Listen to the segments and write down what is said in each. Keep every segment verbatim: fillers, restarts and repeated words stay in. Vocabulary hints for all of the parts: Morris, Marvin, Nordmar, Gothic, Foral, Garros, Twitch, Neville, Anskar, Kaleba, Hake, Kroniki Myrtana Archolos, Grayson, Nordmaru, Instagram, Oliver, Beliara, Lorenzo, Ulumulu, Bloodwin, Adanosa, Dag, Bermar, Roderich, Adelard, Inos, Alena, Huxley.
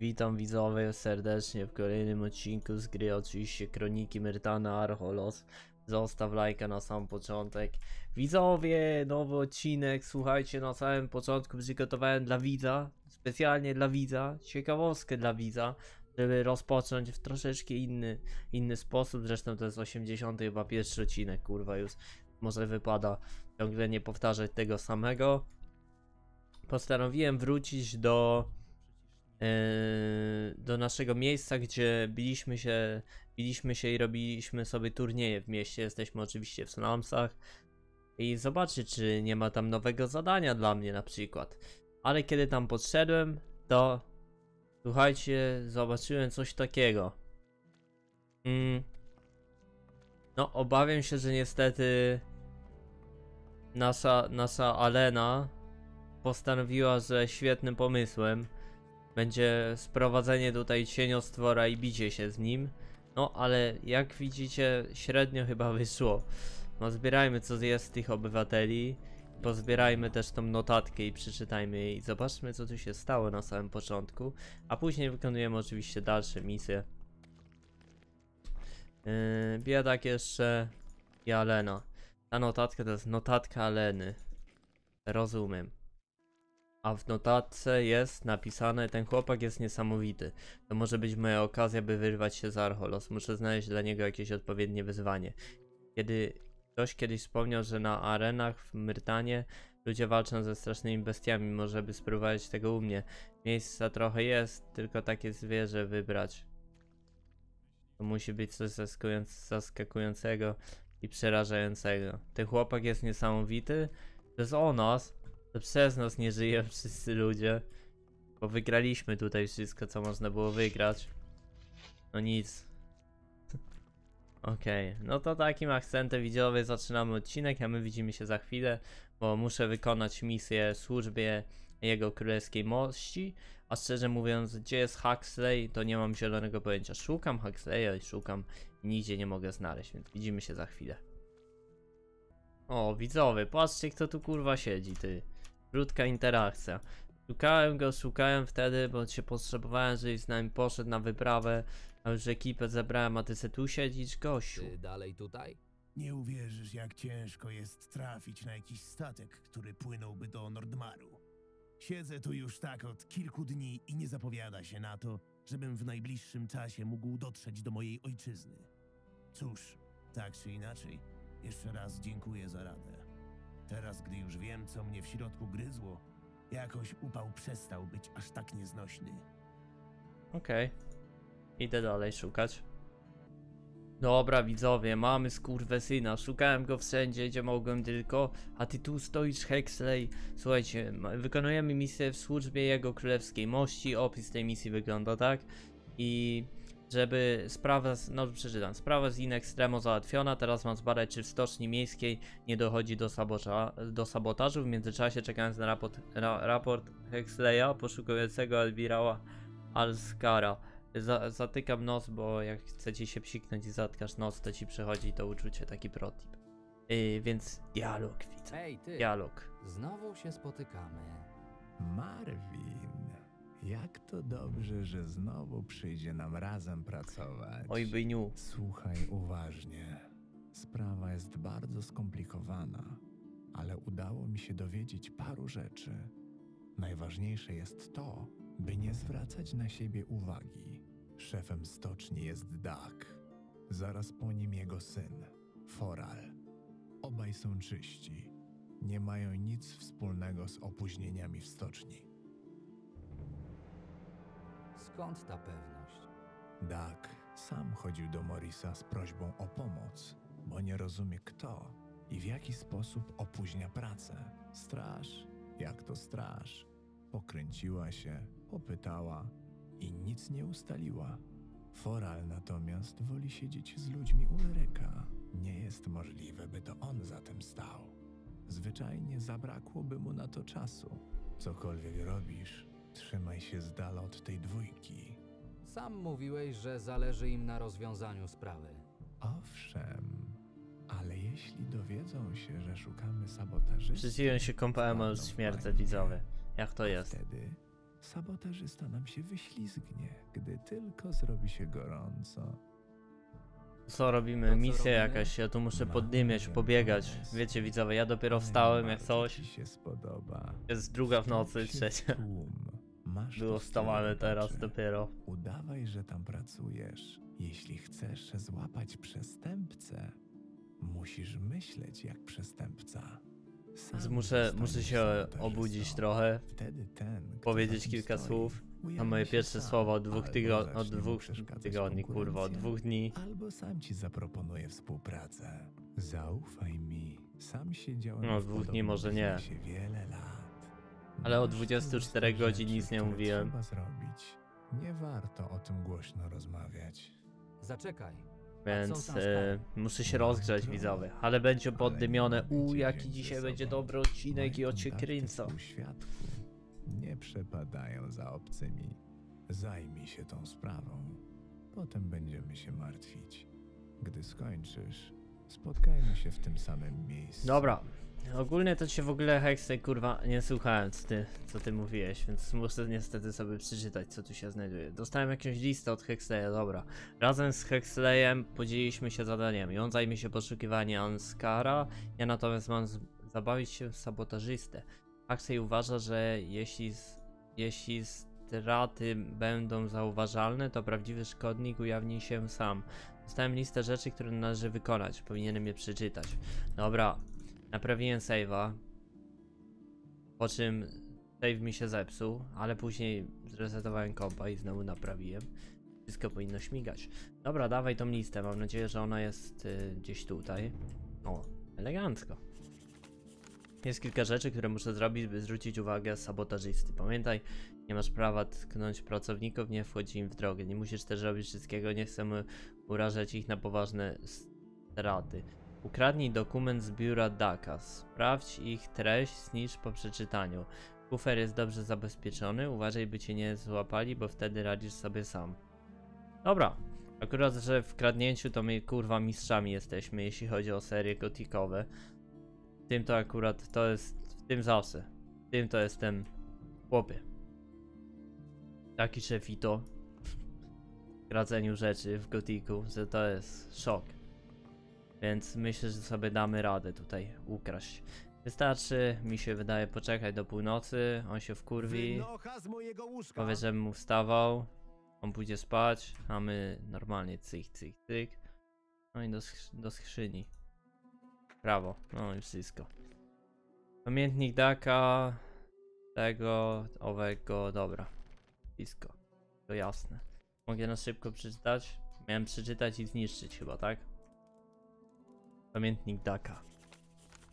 Witam widzowie serdecznie w kolejnym odcinku z gry, oczywiście Kroniki Myrtana Archolos. Zostaw lajka na sam początek. Widzowie, nowy odcinek, słuchajcie, na samym początku przygotowałem dla widza, specjalnie dla widza, ciekawostkę dla widza, żeby rozpocząć w troszeczkę inny, inny sposób. Zresztą to jest osiemdziesiąty chyba pierwszy odcinek, kurwa już, może wypada ciągle nie powtarzać tego samego. Postanowiłem wrócić do... do naszego miejsca, gdzie biliśmy się, biliśmy się i robiliśmy sobie turnieje w mieście. Jesteśmy oczywiście w slumsach i zobaczcie, czy nie ma tam nowego zadania dla mnie na przykład. Ale kiedy tam podszedłem, to słuchajcie, zobaczyłem coś takiego. Mm. No obawiam się, że niestety nasza, nasza Alena postanowiła, że świetnym pomysłem będzie sprowadzenie tutaj cieniostwora i bicie się z nim. No ale jak widzicie, średnio chyba wyszło. No zbierajmy co jest z tych obywateli. Pozbierajmy też tą notatkę i przeczytajmy jej. Zobaczmy co tu się stało na samym początku. A później wykonujemy oczywiście dalsze misje. Yy, Biedak jeszcze i Alena. Ta notatka to jest notatka Aleny. Rozumiem. A w notatce jest napisane, ten chłopak jest niesamowity. To może być moja okazja, by wyrwać się z Archolos. Muszę znaleźć dla niego jakieś odpowiednie wyzwanie. Kiedy ktoś kiedyś wspomniał, że na arenach w Myrtanie ludzie walczą ze strasznymi bestiami, może by spróbować tego u mnie. Miejsca trochę jest, tylko takie zwierzę wybrać. To musi być coś zaskakującego i przerażającego. Ten chłopak jest niesamowity? To jest o nas. To przez nas nie żyją wszyscy ludzie. Bo wygraliśmy tutaj wszystko, co można było wygrać. No nic. Okej, okay. No to takim akcentem widzowie zaczynamy odcinek, a my widzimy się za chwilę. Bo muszę wykonać misję służbie jego królewskiej mości. A szczerze mówiąc, gdzie jest Huxley, to nie mam zielonego pojęcia. Szukam Huxleya i szukam, nigdzie nie mogę znaleźć, więc widzimy się za chwilę. O widzowie, patrzcie kto tu kurwa siedzi, ty. Krótka interakcja. Szukałem go, szukałem wtedy, bo się potrzebowałem, żebyś z nami poszedł na wyprawę. A już ekipę zebrałem, a ty se tu siedzisz, gościu. Ty dalej tutaj? Nie uwierzysz jak ciężko jest trafić na jakiś statek, który płynąłby do Nordmaru. Siedzę tu już tak od kilku dni i nie zapowiada się na to, żebym w najbliższym czasie mógł dotrzeć do mojej ojczyzny. Cóż, tak czy inaczej, jeszcze raz dziękuję za radę. Teraz, gdy już wiem, co mnie w środku gryzło, jakoś upał przestał być aż tak nieznośny. Okej. Okay. Idę dalej szukać. Dobra widzowie, mamy skurwysyna. Szukałem go wszędzie, gdzie mogłem tylko. A ty tu stoisz, Huxley. Słuchajcie, wykonujemy misję w służbie jego królewskiej mości. Opis tej misji wygląda tak. I... żeby sprawa, z, no przeczytam, sprawa z in extremo załatwiona, teraz mam zbadać czy w stoczni miejskiej nie dochodzi do, sabota, do sabotażu, w międzyczasie czekając na raport, ra, raport Huxleya poszukującego admirała Anskara. Za, zatykam nos, bo jak chcecie się psiknąć i zatkasz nos, to ci przychodzi to uczucie, taki protip. Yy, więc dialog widzę, hey, ty. Dialog. Znowu się spotykamy. Marvin. Jak to dobrze, że znowu przyjdzie nam razem pracować. Oj, byniu. Słuchaj uważnie. Sprawa jest bardzo skomplikowana, ale udało mi się dowiedzieć paru rzeczy. Najważniejsze jest to, by nie zwracać na siebie uwagi. Szefem stoczni jest Dag. Zaraz po nim jego syn, Foral. Obaj są czyści. Nie mają nic wspólnego z opóźnieniami w stoczni. Skąd ta pewność? Dag sam chodził do Morrisa z prośbą o pomoc, bo nie rozumie kto i w jaki sposób opóźnia pracę. Straż, jak to straż, pokręciła się, popytała i nic nie ustaliła. Foral natomiast woli siedzieć z ludźmi Ulryka. Nie jest możliwe, by to on za tym stał. Zwyczajnie zabrakłoby mu na to czasu. Cokolwiek robisz, trzymaj się z dala od tej dwójki. Sam mówiłeś, że zależy im na rozwiązaniu sprawy. Owszem, ale jeśli dowiedzą się, że szukamy sabotażystów... Przeciwnie się kąpałem, a już śmierdzę widzowie. Jak to jest? Wtedy Sabotażysta nam się wyślizgnie, gdy tylko zrobi się gorąco. Co robimy? Misja jakaś, ja tu muszę poddymiać, pobiegać. Wiecie widzowie, ja dopiero wstałem jak coś. Jest druga w nocy, trzecia. Było wstawane teraz dopiero. Udawaj, że tam pracujesz. Jeśli chcesz złapać przestępcę, musisz myśleć jak przestępca. Muszę, muszę się obudzić trochę, powiedzieć kilka słów, a moje pierwsze słowa od dwóch, tygo od dwóch tygodni, kurwa, od dwóch dni. Albo sam ci zaproponuję współpracę. Zaufaj mi, sam siedziałem. No, od dwóch dni może nie. Ale o dwudziestu czterech godzin nic nie mówiłem. Nie warto o tym głośno rozmawiać. Zaczekaj. Więc e, muszę się rozgrzać, widzowie, ale będzie poddymione. U, jaki dzisiaj będzie dobry odcinek i od się kręcą. Nie przepadają za obcymi. Zajmij się tą sprawą. Potem będziemy się martwić. Gdy skończysz, spotkajmy się w tym samym miejscu. Dobra. Ogólnie to cię w ogóle, Hexy, kurwa, nie słuchałem co ty, co ty mówiłeś, więc muszę niestety sobie przeczytać, co tu się znajduje. Dostałem jakąś listę od Huxleya, dobra. Razem z Huxleyem podzieliliśmy się zadaniami. On zajmie się poszukiwaniem Anskara, ja natomiast mam zabawić się w sabotażystę. Huxley uważa, że jeśli, jeśli straty będą zauważalne, to prawdziwy szkodnik ujawni się sam. Dostałem listę rzeczy, które należy wykonać, powinienem je przeczytać. Dobra. Naprawiłem save'a, po czym save mi się zepsuł, ale później zresetowałem kompa i znowu naprawiłem. Wszystko powinno śmigać. Dobra, dawaj tą listę, mam nadzieję, że ona jest y, gdzieś tutaj. O, elegancko. Jest kilka rzeczy, które muszę zrobić, by zwrócić uwagę sabotażysty. Pamiętaj, nie masz prawa tknąć pracowników, nie wchodź im w drogę. Nie musisz też robić wszystkiego, nie chcemy urażać ich na poważne straty. Ukradnij dokument z biura Daga. Sprawdź ich treść, zniszcz po przeczytaniu. Kufer jest dobrze zabezpieczony, uważaj by cię nie złapali, bo wtedy radzisz sobie sam. Dobra, akurat, że w kradnięciu to my kurwa mistrzami jesteśmy, jeśli chodzi o serie gotikowe. W tym to akurat to jest, w tym zawsze. W tym to jestem chłopie. Taki szefito w kradzeniu rzeczy w gotiku, że to jest szok. Więc myślę, że sobie damy radę tutaj ukraść. Wystarczy, mi się wydaje, poczekać do północy, on się wkurwi, powie, żebym mu wstawał, on pójdzie spać, a my normalnie cyk, cyk, cyk. No i do, do skrzyni. Prawo, no i wszystko. Pamiętnik Daga, tego, owego, dobra. Wszystko, to jasne. Mogę na szybko przeczytać? Miałem przeczytać i zniszczyć chyba, tak? Pamiętnik Daga.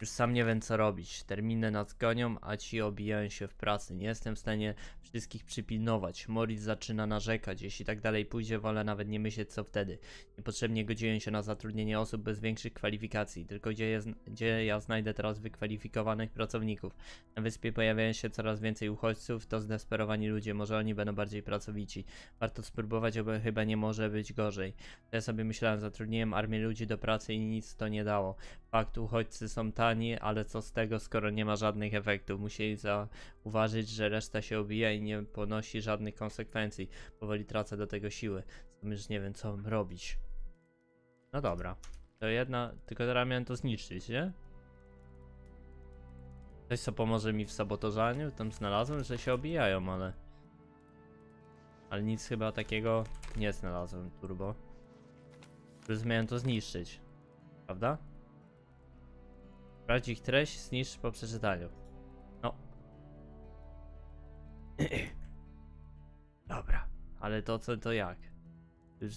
Już sam nie wiem co robić. Terminy nas gonią, a ci obijają się w pracy. Nie jestem w stanie wszystkich przypilnować. Morris zaczyna narzekać. Jeśli tak dalej pójdzie, wolę nawet nie myśleć co wtedy. Niepotrzebnie godziłem się na zatrudnienie osób bez większych kwalifikacji. Tylko gdzie, jest, gdzie ja znajdę teraz wykwalifikowanych pracowników? Na wyspie pojawiają się coraz więcej uchodźców. To zdesperowani ludzie. Może oni będą bardziej pracowici. Warto spróbować, bo chyba nie może być gorzej. Ja sobie myślałem, zatrudniłem armię ludzi do pracy i nic to nie dało. Fakt, uchodźcy są tani, ale co z tego, skoro nie ma żadnych efektów. Musieli zauważyć, że reszta się obija i nie ponosi żadnych konsekwencji. Powoli tracę do tego siły. Sam już nie wiem, co mam robić. No dobra. To jedna... Tylko teraz miałem to zniszczyć, nie? Coś, co pomoże mi w sabotażaniu. Tam znalazłem, że się obijają, ale... Ale nic chyba takiego nie znalazłem, turbo. Już miałem to zniszczyć. Prawda? Sprawdź ich treść, zniszcz po przeczytaniu. No. Dobra, ale to co, to jak? Już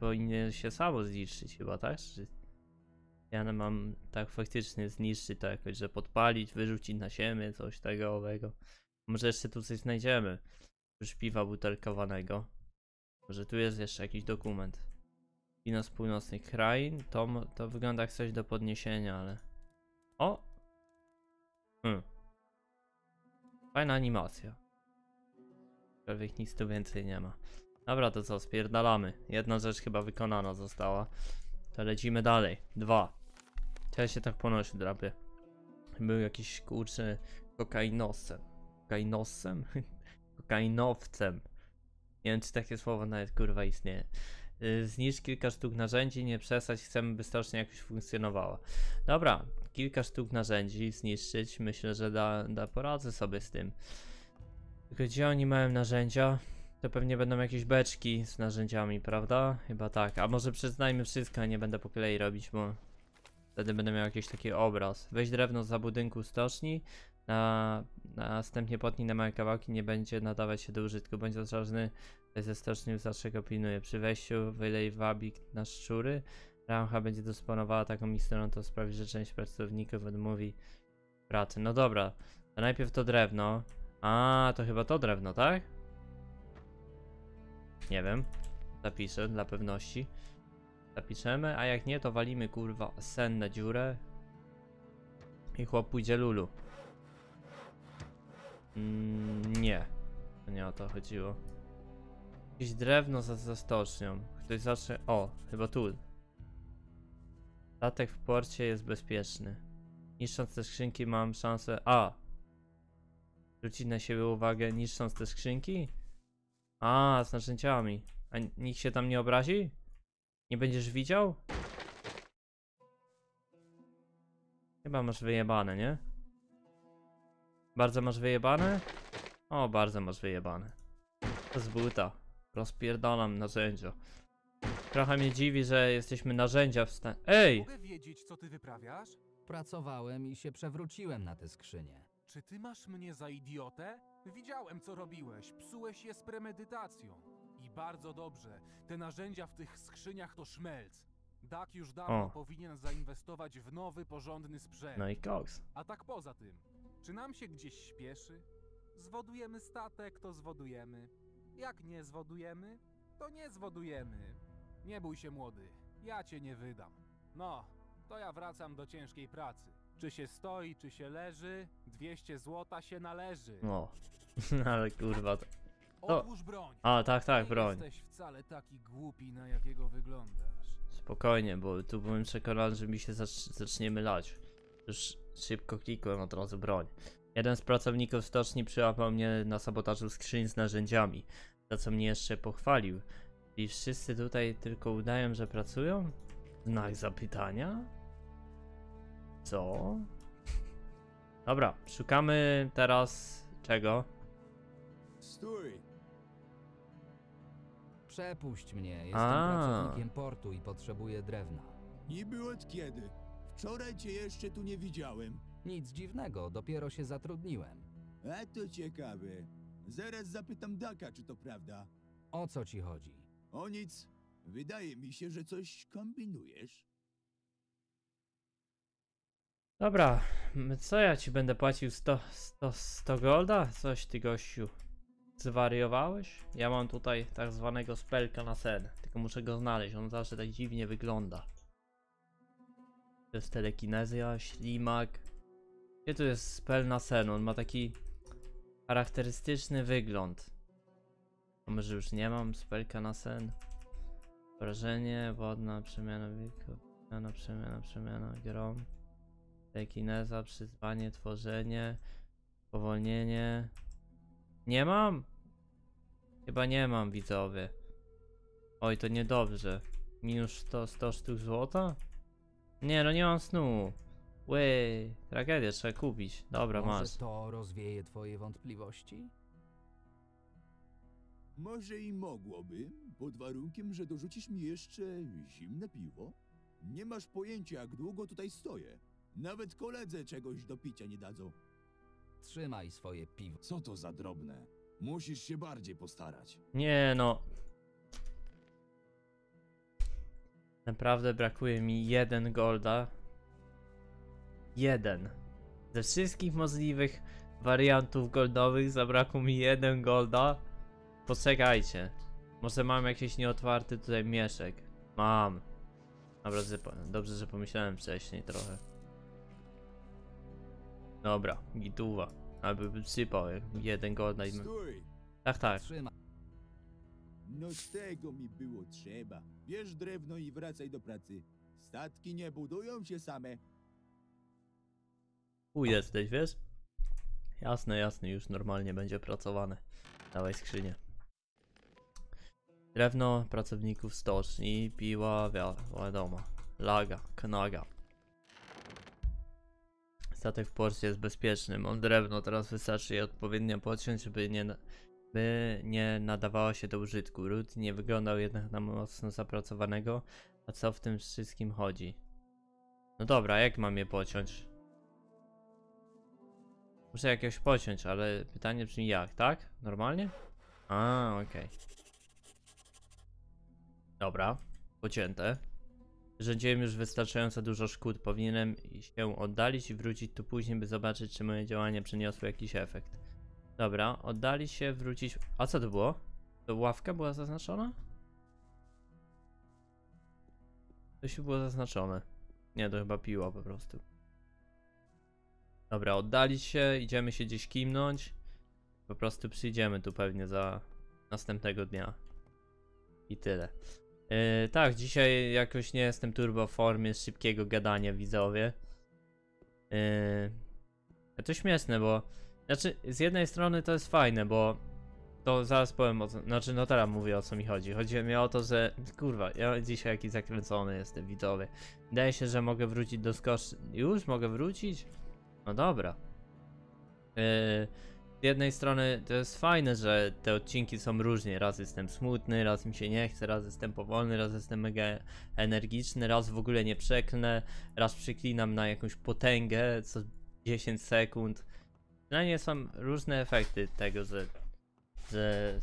powinien się samo zniszczyć chyba, tak? Czy ja mam tak faktycznie zniszczyć to jakoś, że podpalić, wyrzucić na ziemię, coś tego owego. Może jeszcze tu coś znajdziemy. Już piwa butelkowanego. Może tu jest jeszcze jakiś dokument. Wino z północnych krain. To, to wygląda jak coś do podniesienia, ale... O! Hmm. Fajna animacja. Aczkolwiek nic tu więcej nie ma. Dobra, to co? Spierdalamy. Jedna rzecz chyba wykonana została. To lecimy dalej. Dwa. Ja się tak ponosi, drapie. Był jakiś kurczę kokainosem. Kokainosem? kainowcem. Nie wiem, czy takie słowo nawet kurwa istnieje. Zniszcz kilka sztuk narzędzi, nie przesadź, chcemy, by stocznia jakoś funkcjonowała. Dobra, kilka sztuk narzędzi zniszczyć, myślę, że da, da poradzę sobie z tym. Tylko gdzie oni mają narzędzia? To pewnie będą jakieś beczki z narzędziami, prawda? Chyba tak, a może przyznajmy wszystko, nie będę po kolei robić, bo wtedy będę miał jakiś taki obraz. Weź drewno za budynku stoczni, a następnie potnij na małe kawałki, nie będzie nadawać się do użytku. Bądź ostrożny ze stocznią, zawsze go pilnuje. Przy wejściu wylej wabik na szczury. Ramcha będzie dysponowała taką misterą, to sprawi, że część pracowników odmówi pracy. No dobra, to najpierw to drewno. A, to chyba to drewno, tak? Nie wiem. Zapiszę dla pewności. Zapiszemy, a jak nie, to walimy kurwa sen na dziurę. I chłop pójdzie lulu. Mm, nie. To nie o to chodziło. Jakieś drewno za, za stocznią. Ktoś zacznie... O, chyba tu. Statek w porcie jest bezpieczny. Niszcząc te skrzynki mam szansę... A! Zwrócić na siebie uwagę, niszcząc te skrzynki? A, z narzędziami. A nikt się tam nie obrazi? Nie będziesz widział? Chyba masz wyjebane, nie? Bardzo masz wyjebane? O, bardzo masz wyjebane. To z buta. Rozpierdolam narzędzia. Trochę mnie dziwi, że jesteśmy narzędzia w stanie... Ej! Mogę wiedzieć, co ty wyprawiasz? Pracowałem i się przewróciłem na tę skrzynię. Czy ty masz mnie za idiotę? Widziałem, co robiłeś. Psułeś je z premedytacją. I bardzo dobrze. Te narzędzia w tych skrzyniach to szmelc. Dag już dawno o. powinien zainwestować w nowy, porządny sprzęt. No i koks. A tak poza tym, czy nam się gdzieś śpieszy? Zwodujemy statek, to zwodujemy. Jak nie zwodujemy, to nie zwodujemy. Nie bój się, młody. Ja cię nie wydam. No, to ja wracam do ciężkiej pracy. Czy się stoi, czy się leży, dwieście złota się należy. No, ale kurwa to... to... Odłóż broń. A, tak, tak, broń. Nie jesteś wcale taki głupi, na jakiego wyglądasz. Spokojnie, bo tu byłem przekonany, że mi się zacz zaczniemy lać. Już szybko klikłem od razu broń. Jeden z pracowników stoczni przyłapał mnie na sabotażu skrzyń z narzędziami. Za co mnie jeszcze pochwalił. I wszyscy tutaj tylko udają, że pracują? Znak zapytania? Co? Dobra, szukamy teraz czego? Stój! Przepuść mnie, jestem A. pracownikiem portu i potrzebuję drewna. Niby od kiedy? Wczoraj cię jeszcze tu nie widziałem. Nic dziwnego, dopiero się zatrudniłem. A to ciekawe. Zaraz zapytam Daka, czy to prawda. O co ci chodzi? O nic. Wydaje mi się, że coś kombinujesz. Dobra, co ja ci będę płacił? sto, sto, sto golda? Coś ty, gościu, zwariowałeś? Ja mam tutaj tak zwanego spelka na sen, tylko muszę go znaleźć, on zawsze tak dziwnie wygląda. To jest telekinezja, ślimak. Gdzie tu jest spel na sen? On ma taki charakterystyczny wygląd. A może już nie mam spelka na sen? Wrażenie, wodna, przemiana wieku, przemiana, przemiana, przemiana, grom. Telekineza, przyzwanie, tworzenie, powolnienie. Nie mam? Chyba nie mam, widzowie. Oj, to niedobrze. Minus sto, sto sztuk złota? Nie, no nie mam snu. Łej, tragedię, trzeba kupić. Dobra, masz. Może to rozwieje twoje wątpliwości? Może i mogłoby, pod warunkiem, że dorzucisz mi jeszcze zimne piwo. Nie masz pojęcia, jak długo tutaj stoję. Nawet koledze czegoś do picia nie dadzą. Trzymaj swoje piwo. Co to za drobne? Musisz się bardziej postarać. Nie no. Naprawdę brakuje mi jeden golda. Jeden. Ze wszystkich możliwych wariantów goldowych zabrakło mi jeden golda. Poczekajcie. Może mam jakiś nieotwarty tutaj mieszek. Mam. Naprawdę dobrze, że pomyślałem wcześniej trochę. Dobra, gituwa. Albo by sypał jeden golda i... Tak, tak. No tego mi było trzeba. Bierz drewno i wracaj do pracy. Statki nie budują się same. Tu jesteś, wiesz? Jasne, jasne, już normalnie będzie pracowane. Dawaj skrzynię. Drewno pracowników stoczni, piła, wiadomo, laga, knaga. Statek w porcie jest bezpieczny, mam drewno, teraz wystarczy je odpowiednio podciąć, żeby nie, by nie nadawało się do użytku. Ród nie wyglądał jednak na mocno zapracowanego, a co w tym wszystkim chodzi? No dobra, jak mam je pociąć? Muszę jakieś pociąć, ale pytanie brzmi jak, tak? Normalnie? A, okej. Okay. Dobra, pocięte. Rządziłem już wystarczająco dużo szkód. Powinienem się oddalić i wrócić tu później, by zobaczyć, czy moje działania przyniosły jakiś efekt. Dobra, oddali się, wrócić... A co to było? To ławka była zaznaczona? To się było zaznaczone. Nie, to chyba piła po prostu. Dobra, oddali się, idziemy się gdzieś kimnąć. Po prostu przyjdziemy tu pewnie za następnego dnia. I tyle. Yy, tak, dzisiaj jakoś nie jestem turbo w formie szybkiego gadania, widzowie. Yy, to śmieszne, bo... Znaczy, z jednej strony to jest fajne, bo... To zaraz powiem o co... Znaczy, no teraz mówię o co mi chodzi. Chodzi mi o to, że... Kurwa, ja dzisiaj jakiś zakręcony jestem, widzowie. Wydaje się, że mogę wrócić do skoszy... Już? Mogę wrócić? No dobra. Yy... Z jednej strony to jest fajne, że te odcinki są różnie, raz jestem smutny, raz mi się nie chce, raz jestem powolny, raz jestem mega energiczny, raz w ogóle nie przeklnę, raz przyklinam na jakąś potęgę co dziesięć sekund. Przynajmniej są różne efekty tego, że... że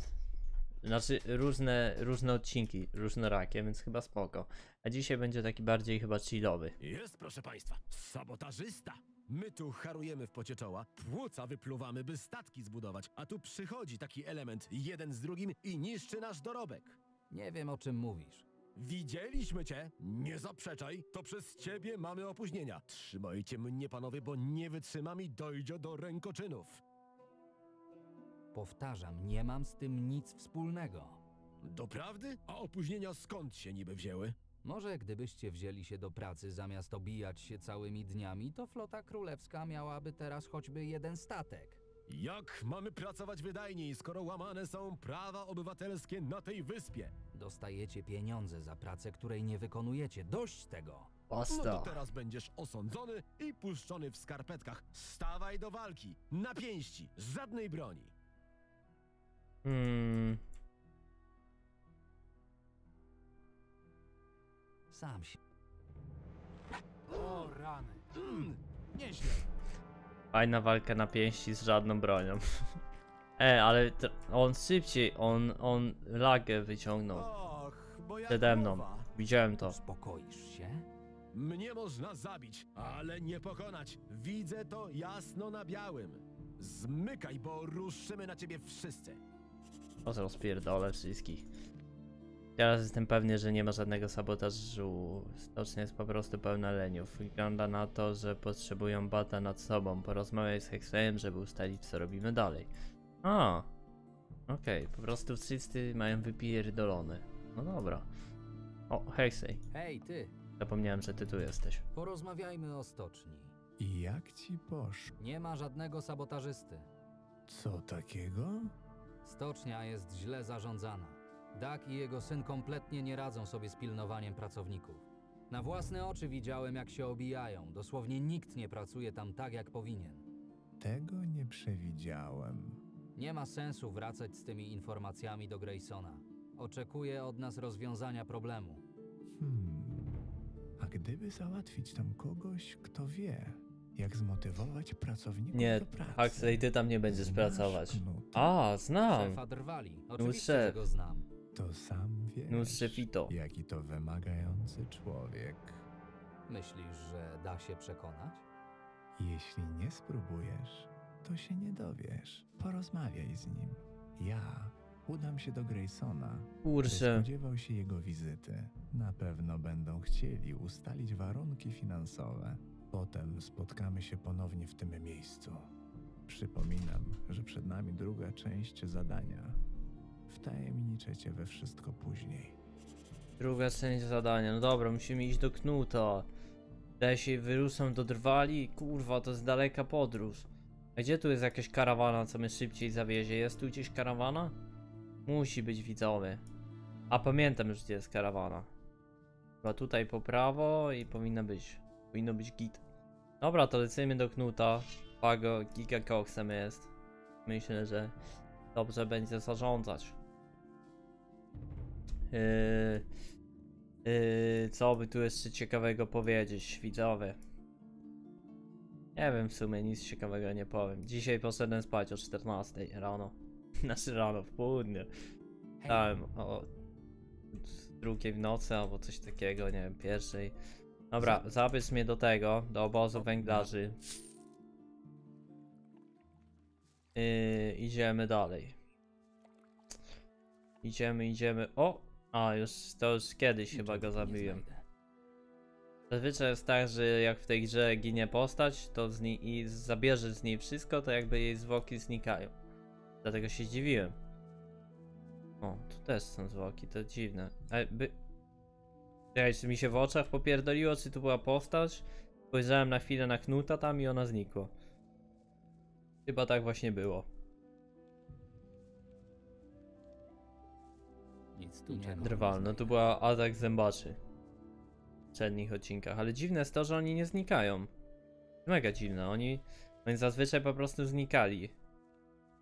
znaczy różne, różne odcinki, różnorakie, więc chyba spoko. A dzisiaj będzie taki bardziej chyba chillowy. Jest, proszę państwa, sabotażysta! My tu harujemy w pocie czoła, płuca wypluwamy, by statki zbudować, a tu przychodzi taki element jeden z drugim i niszczy nasz dorobek. Nie wiem, o czym mówisz. Widzieliśmy cię, nie zaprzeczaj, to przez ciebie mamy opóźnienia. Trzymajcie mnie, panowie, bo nie wytrzymam i dojdzie do rękoczynów. Powtarzam, nie mam z tym nic wspólnego. Doprawdy? A opóźnienia skąd się niby wzięły? Może gdybyście wzięli się do pracy zamiast obijać się całymi dniami, to flota królewska miałaby teraz choćby jeden statek. Jak mamy pracować wydajniej, skoro łamane są prawa obywatelskie na tej wyspie? Dostajecie pieniądze za pracę, której nie wykonujecie. Dość tego! Basta. No to teraz będziesz osądzony i puszczony w skarpetkach. Stawaj do walki! Na pięści! Żadnej broni! Hmm... Sam się. O rany. Mm, nieźle. Fajna walka na pięści z żadną bronią. E, ale on szybciej, on, on lagę wyciągnął. Przede mną. Widziałem to. Spokoisz się? Mnie można zabić, ale nie pokonać. Widzę to jasno na białym. Zmykaj, bo ruszymy na ciebie wszyscy. O, rozpierdolę wszystkich. Teraz jestem pewny, że nie ma żadnego sabotażu. Stocznia jest po prostu pełna leniów. Wygląda na to, że potrzebują bata nad sobą. Porozmawiaj z Huxleyem, żeby ustalić, co robimy dalej. A, okej, okay. Po prostu wszyscy mają wypierdolony. No dobra. O, Huxley. Hej, ty. Zapomniałem, że ty tu jesteś. Porozmawiajmy o stoczni. I jak ci poszło? Nie ma żadnego sabotażysty. Co takiego? Stocznia jest źle zarządzana. Dag i jego syn kompletnie nie radzą sobie z pilnowaniem pracowników. Na własne oczy widziałem, jak się obijają. Dosłownie nikt nie pracuje tam tak, jak powinien. Tego nie przewidziałem. Nie ma sensu wracać z tymi informacjami do Graysona. Oczekuje od nas rozwiązania problemu. Hmm. A gdyby załatwić tam kogoś, kto wie, jak zmotywować pracowników nie, do pracy? Nie, Huxley, ty tam nie będziesz Znasz pracować. Knuty. A, znam! Szefa drwali. Oczywiście, że go znam. To sam wiesz, jaki to wymagający człowiek. Myślisz, że da się przekonać? Jeśli nie spróbujesz, to się nie dowiesz. Porozmawiaj z nim. Ja udam się do Graysona. Kurczę. Spodziewał się jego wizyty. Na pewno będą chcieli ustalić warunki finansowe. Potem spotkamy się ponownie w tym miejscu. Przypominam, że przed nami druga część zadania. Wtajemniczę cię we wszystko później. Druga część zadania. No dobra, musimy iść do Knuta. Wydaje się, wyruszam do drwali. Kurwa, to jest daleka podróż. A gdzie tu jest jakaś karawana, co mnie szybciej zawiezie? Jest tu gdzieś karawana? Musi być, widzowie. A pamiętam już, gdzie jest karawana. Chyba tutaj po prawo i powinna być. Powinno być git. Dobra, to lecimy do Knuta. Pago, giga koksem jest. Myślę, że dobrze będzie zarządzać. Yy, yy, co by tu jeszcze ciekawego powiedzieć, widzowie? Nie wiem, w sumie nic ciekawego nie powiem. Dzisiaj poszedłem spać o czternastej rano. Znaczy rano, w południu. Dałem o drugiej w nocy albo coś takiego, nie wiem, pierwszej. Dobra, zabierz mnie do tego, do obozu węglarzy. Yy, idziemy dalej. Idziemy, idziemy. O! A, już to już kiedyś chyba go zabiłem. Zazwyczaj jest tak, że jak w tej grze ginie postać, to z niej i zabierze z niej wszystko, to jakby jej zwłoki znikają. Dlatego się zdziwiłem. O, tu też są zwłoki, to dziwne. Ale by... Czekaj, czy mi się w oczach popierdoliło, czy tu była postać? Spojrzałem na chwilę na Knuta tam i ona znikła. Chyba tak właśnie było. Nic tu nie drwal, no tu była atak zębaczy. W przednich odcinkach, ale dziwne jest to, że oni nie znikają. Mega dziwne, oni, oni zazwyczaj po prostu znikali.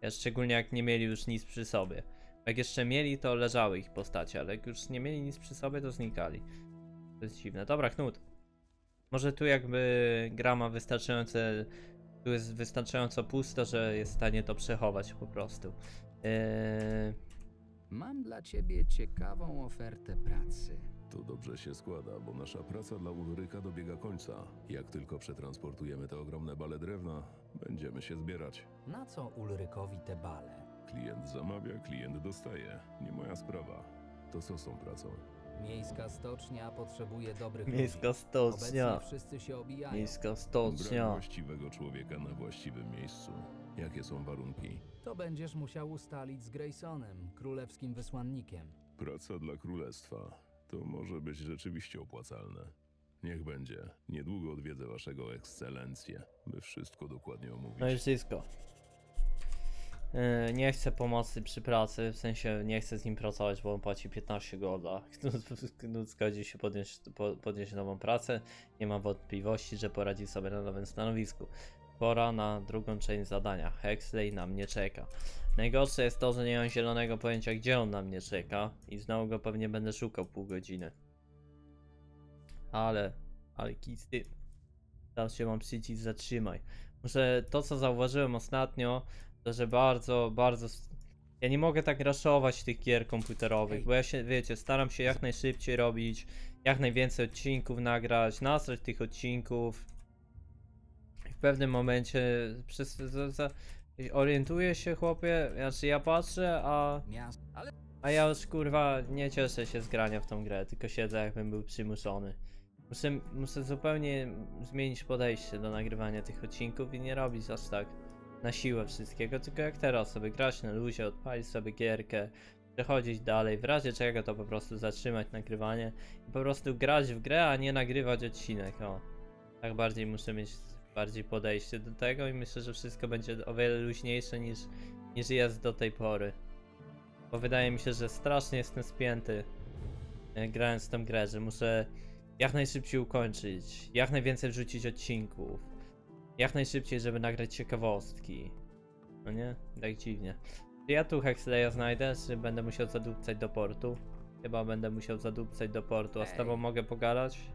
Ja szczególnie jak nie mieli już nic przy sobie. Jak jeszcze mieli, to leżały ich postacie, ale jak już nie mieli nic przy sobie, to znikali. To jest dziwne. Dobra, Knut. Może tu jakby gra ma wystarczające... Tu jest wystarczająco pusto, że jest w stanie to przechować po prostu. Eee... Mam dla ciebie ciekawą ofertę pracy. To dobrze się składa, bo nasza praca dla Ulryka dobiega końca. Jak tylko przetransportujemy te ogromne bale drewna, będziemy się zbierać. Na co Ulrykowi te bale? Klient zamawia, klient dostaje. Nie moja sprawa. To co są pracą? Miejska stocznia potrzebuje dobrych ludzi. Miejska stocznia. Obecnie wszyscy się obijają. Miejska stocznia. Brak właściwego człowieka na właściwym miejscu. Jakie są warunki? To będziesz musiał ustalić z Graysonem, królewskim wysłannikiem. Praca dla królestwa. To może być rzeczywiście opłacalne. Niech będzie. Niedługo odwiedzę waszego ekscelencję, by wszystko dokładnie omówić. No i wszystko. Yy, nie chcę pomocy przy pracy, w sensie nie chcę z nim pracować, bo on płaci piętnaście golda. Knut zgodził się podjąć, po, podjąć nową pracę, nie mam wątpliwości, że poradzi sobie na nowym stanowisku. Pora na drugą część zadania. Huxley na mnie czeka. Najgorsze jest to, że nie mam zielonego pojęcia, gdzie on na mnie czeka i znowu go pewnie będę szukał pół godziny. Ale, ale kij z tym. Zawsze mam przycisk zatrzymaj. Muszę, to co zauważyłem ostatnio, to że bardzo, bardzo... Ja nie mogę tak raszować tych gier komputerowych, bo ja się, wiecie, staram się jak najszybciej robić, jak najwięcej odcinków nagrać, nasrać tych odcinków. W pewnym momencie przez, za, za, orientuję się, chłopie, znaczy ja patrzę, a, a ja już kurwa nie cieszę się z grania w tą grę, tylko siedzę jakbym był przymuszony. Muszę, muszę zupełnie zmienić podejście do nagrywania tych odcinków i nie robić aż tak na siłę wszystkiego, tylko jak teraz sobie grać na luzie, odpalić sobie gierkę, przechodzić dalej, w razie czego to po prostu zatrzymać nagrywanie i po prostu grać w grę, a nie nagrywać odcinek, o. Tak bardziej muszę mieć... bardziej podejście do tego i myślę, że wszystko będzie o wiele luźniejsze niż, niż jest do tej pory. Bo wydaje mi się, że strasznie jestem spięty grając w tą grę, że muszę jak najszybciej ukończyć, jak najwięcej wrzucić odcinków, jak najszybciej, żeby nagrać ciekawostki. No nie? Tak dziwnie. Czy ja tu Huxleya znajdę, czy będę musiał zadupcać do portu? Chyba będę musiał zadupcać do portu, a z tobą mogę pogadać?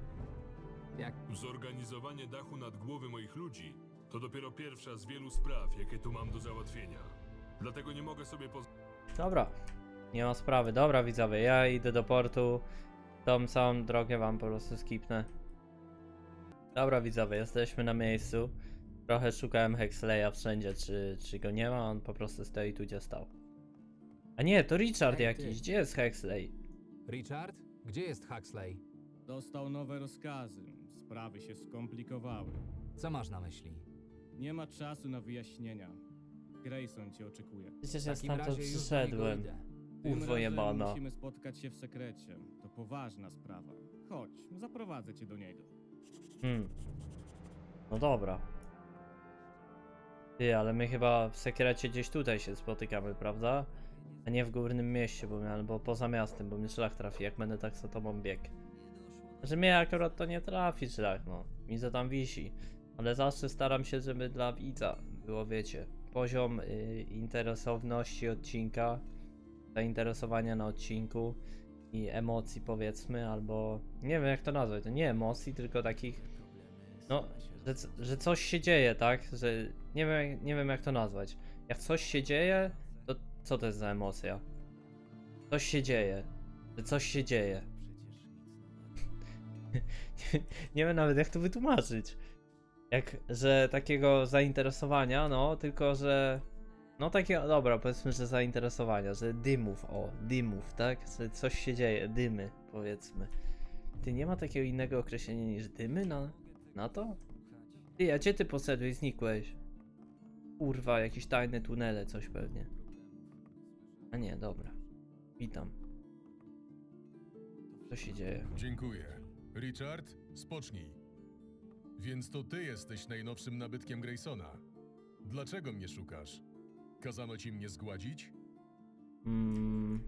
Jak? Zorganizowanie dachu nad głowy moich ludzi to dopiero pierwsza z wielu spraw, jakie tu mam do załatwienia. Dlatego nie mogę sobie poz... Dobra, nie ma sprawy. Dobra, widzowie, ja idę do portu. Tą samą drogę wam po prostu skipnę. Dobra, widzowie, jesteśmy na miejscu. Trochę szukałem Huxleya wszędzie, czy, czy go nie ma, on po prostu stoi tu, gdzie stał. A nie, to Richard hey, jakiś. Gdzie jest Huxley? Richard? Gdzie jest Huxley? Dostał nowe rozkazy. Sprawy się skomplikowały. Co masz na myśli? Nie ma czasu na wyjaśnienia. Grayson cię oczekuje. Przecież ja stamtąd przyszedłem. Kurwo jebana. Musimy spotkać się w sekrecie. To poważna sprawa. Chodź, zaprowadzę cię do niego. Hmm. No dobra. Ty, ale my chyba w Sekiracie gdzieś tutaj się spotykamy, prawda? A nie w górnym mieście, bo mnie, albo poza miastem, bo mnie szlach trafi, jak będę tak za tobą biegł. Że mnie akurat to nie trafi szlach, no. Mi za tam wisi. Ale zawsze staram się, żeby dla widza było, wiecie, poziom y, interesowności odcinka, zainteresowania na odcinku i emocji, powiedzmy, albo nie wiem jak to nazwać, to nie emocji, tylko takich, no, że, że coś się dzieje, tak, że nie wiem, nie wiem jak to nazwać. Jak coś się dzieje, to co to jest za emocja? Coś się dzieje, że coś się dzieje. nie, nie wiem nawet jak to wytłumaczyć. Jak, że takiego zainteresowania, no, tylko że... No takiego, dobra, powiedzmy, że zainteresowania, że dymów, o, dymów, tak? Że coś się dzieje, dymy, powiedzmy. Ty, nie ma takiego innego określenia niż dymy na, na to? Ty, a gdzie ty poszedłeś, znikłeś? Kurwa, jakieś tajne tunele, coś pewnie. A nie, dobra. Witam. Co się dzieje? Dziękuję. Richard, spocznij. Więc to ty jesteś najnowszym nabytkiem Graysona. Dlaczego mnie szukasz? Kazano ci mnie zgładzić? Mm.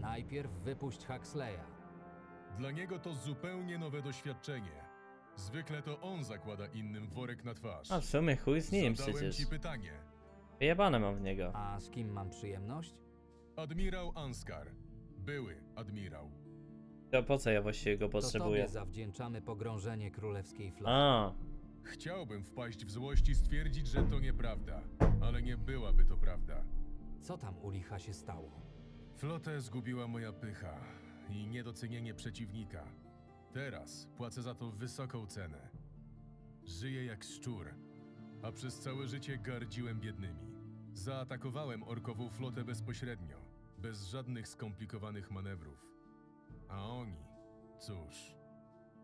Najpierw wypuść Huxleya. Dla niego to zupełnie nowe doświadczenie. Zwykle to on zakłada innym worek na twarz. A w sumie chuj z nim przecież. Zadałem ci pytanie. Wyjebane mam w niego. A z kim mam przyjemność? Admirał Anskar. Były admirał. To po co ja właściwie go potrzebuję? To tobie zawdzięczamy pogrążenie królewskiej floty. A. Chciałbym wpaść w złość i stwierdzić, że to nieprawda, ale nie byłaby to prawda. Co tam u licha się stało? Flotę zgubiła moja pycha i niedocenienie przeciwnika. Teraz płacę za to wysoką cenę. Żyję jak szczur, a przez całe życie gardziłem biednymi. Zaatakowałem orkową flotę bezpośrednio, bez żadnych skomplikowanych manewrów. A oni, cóż,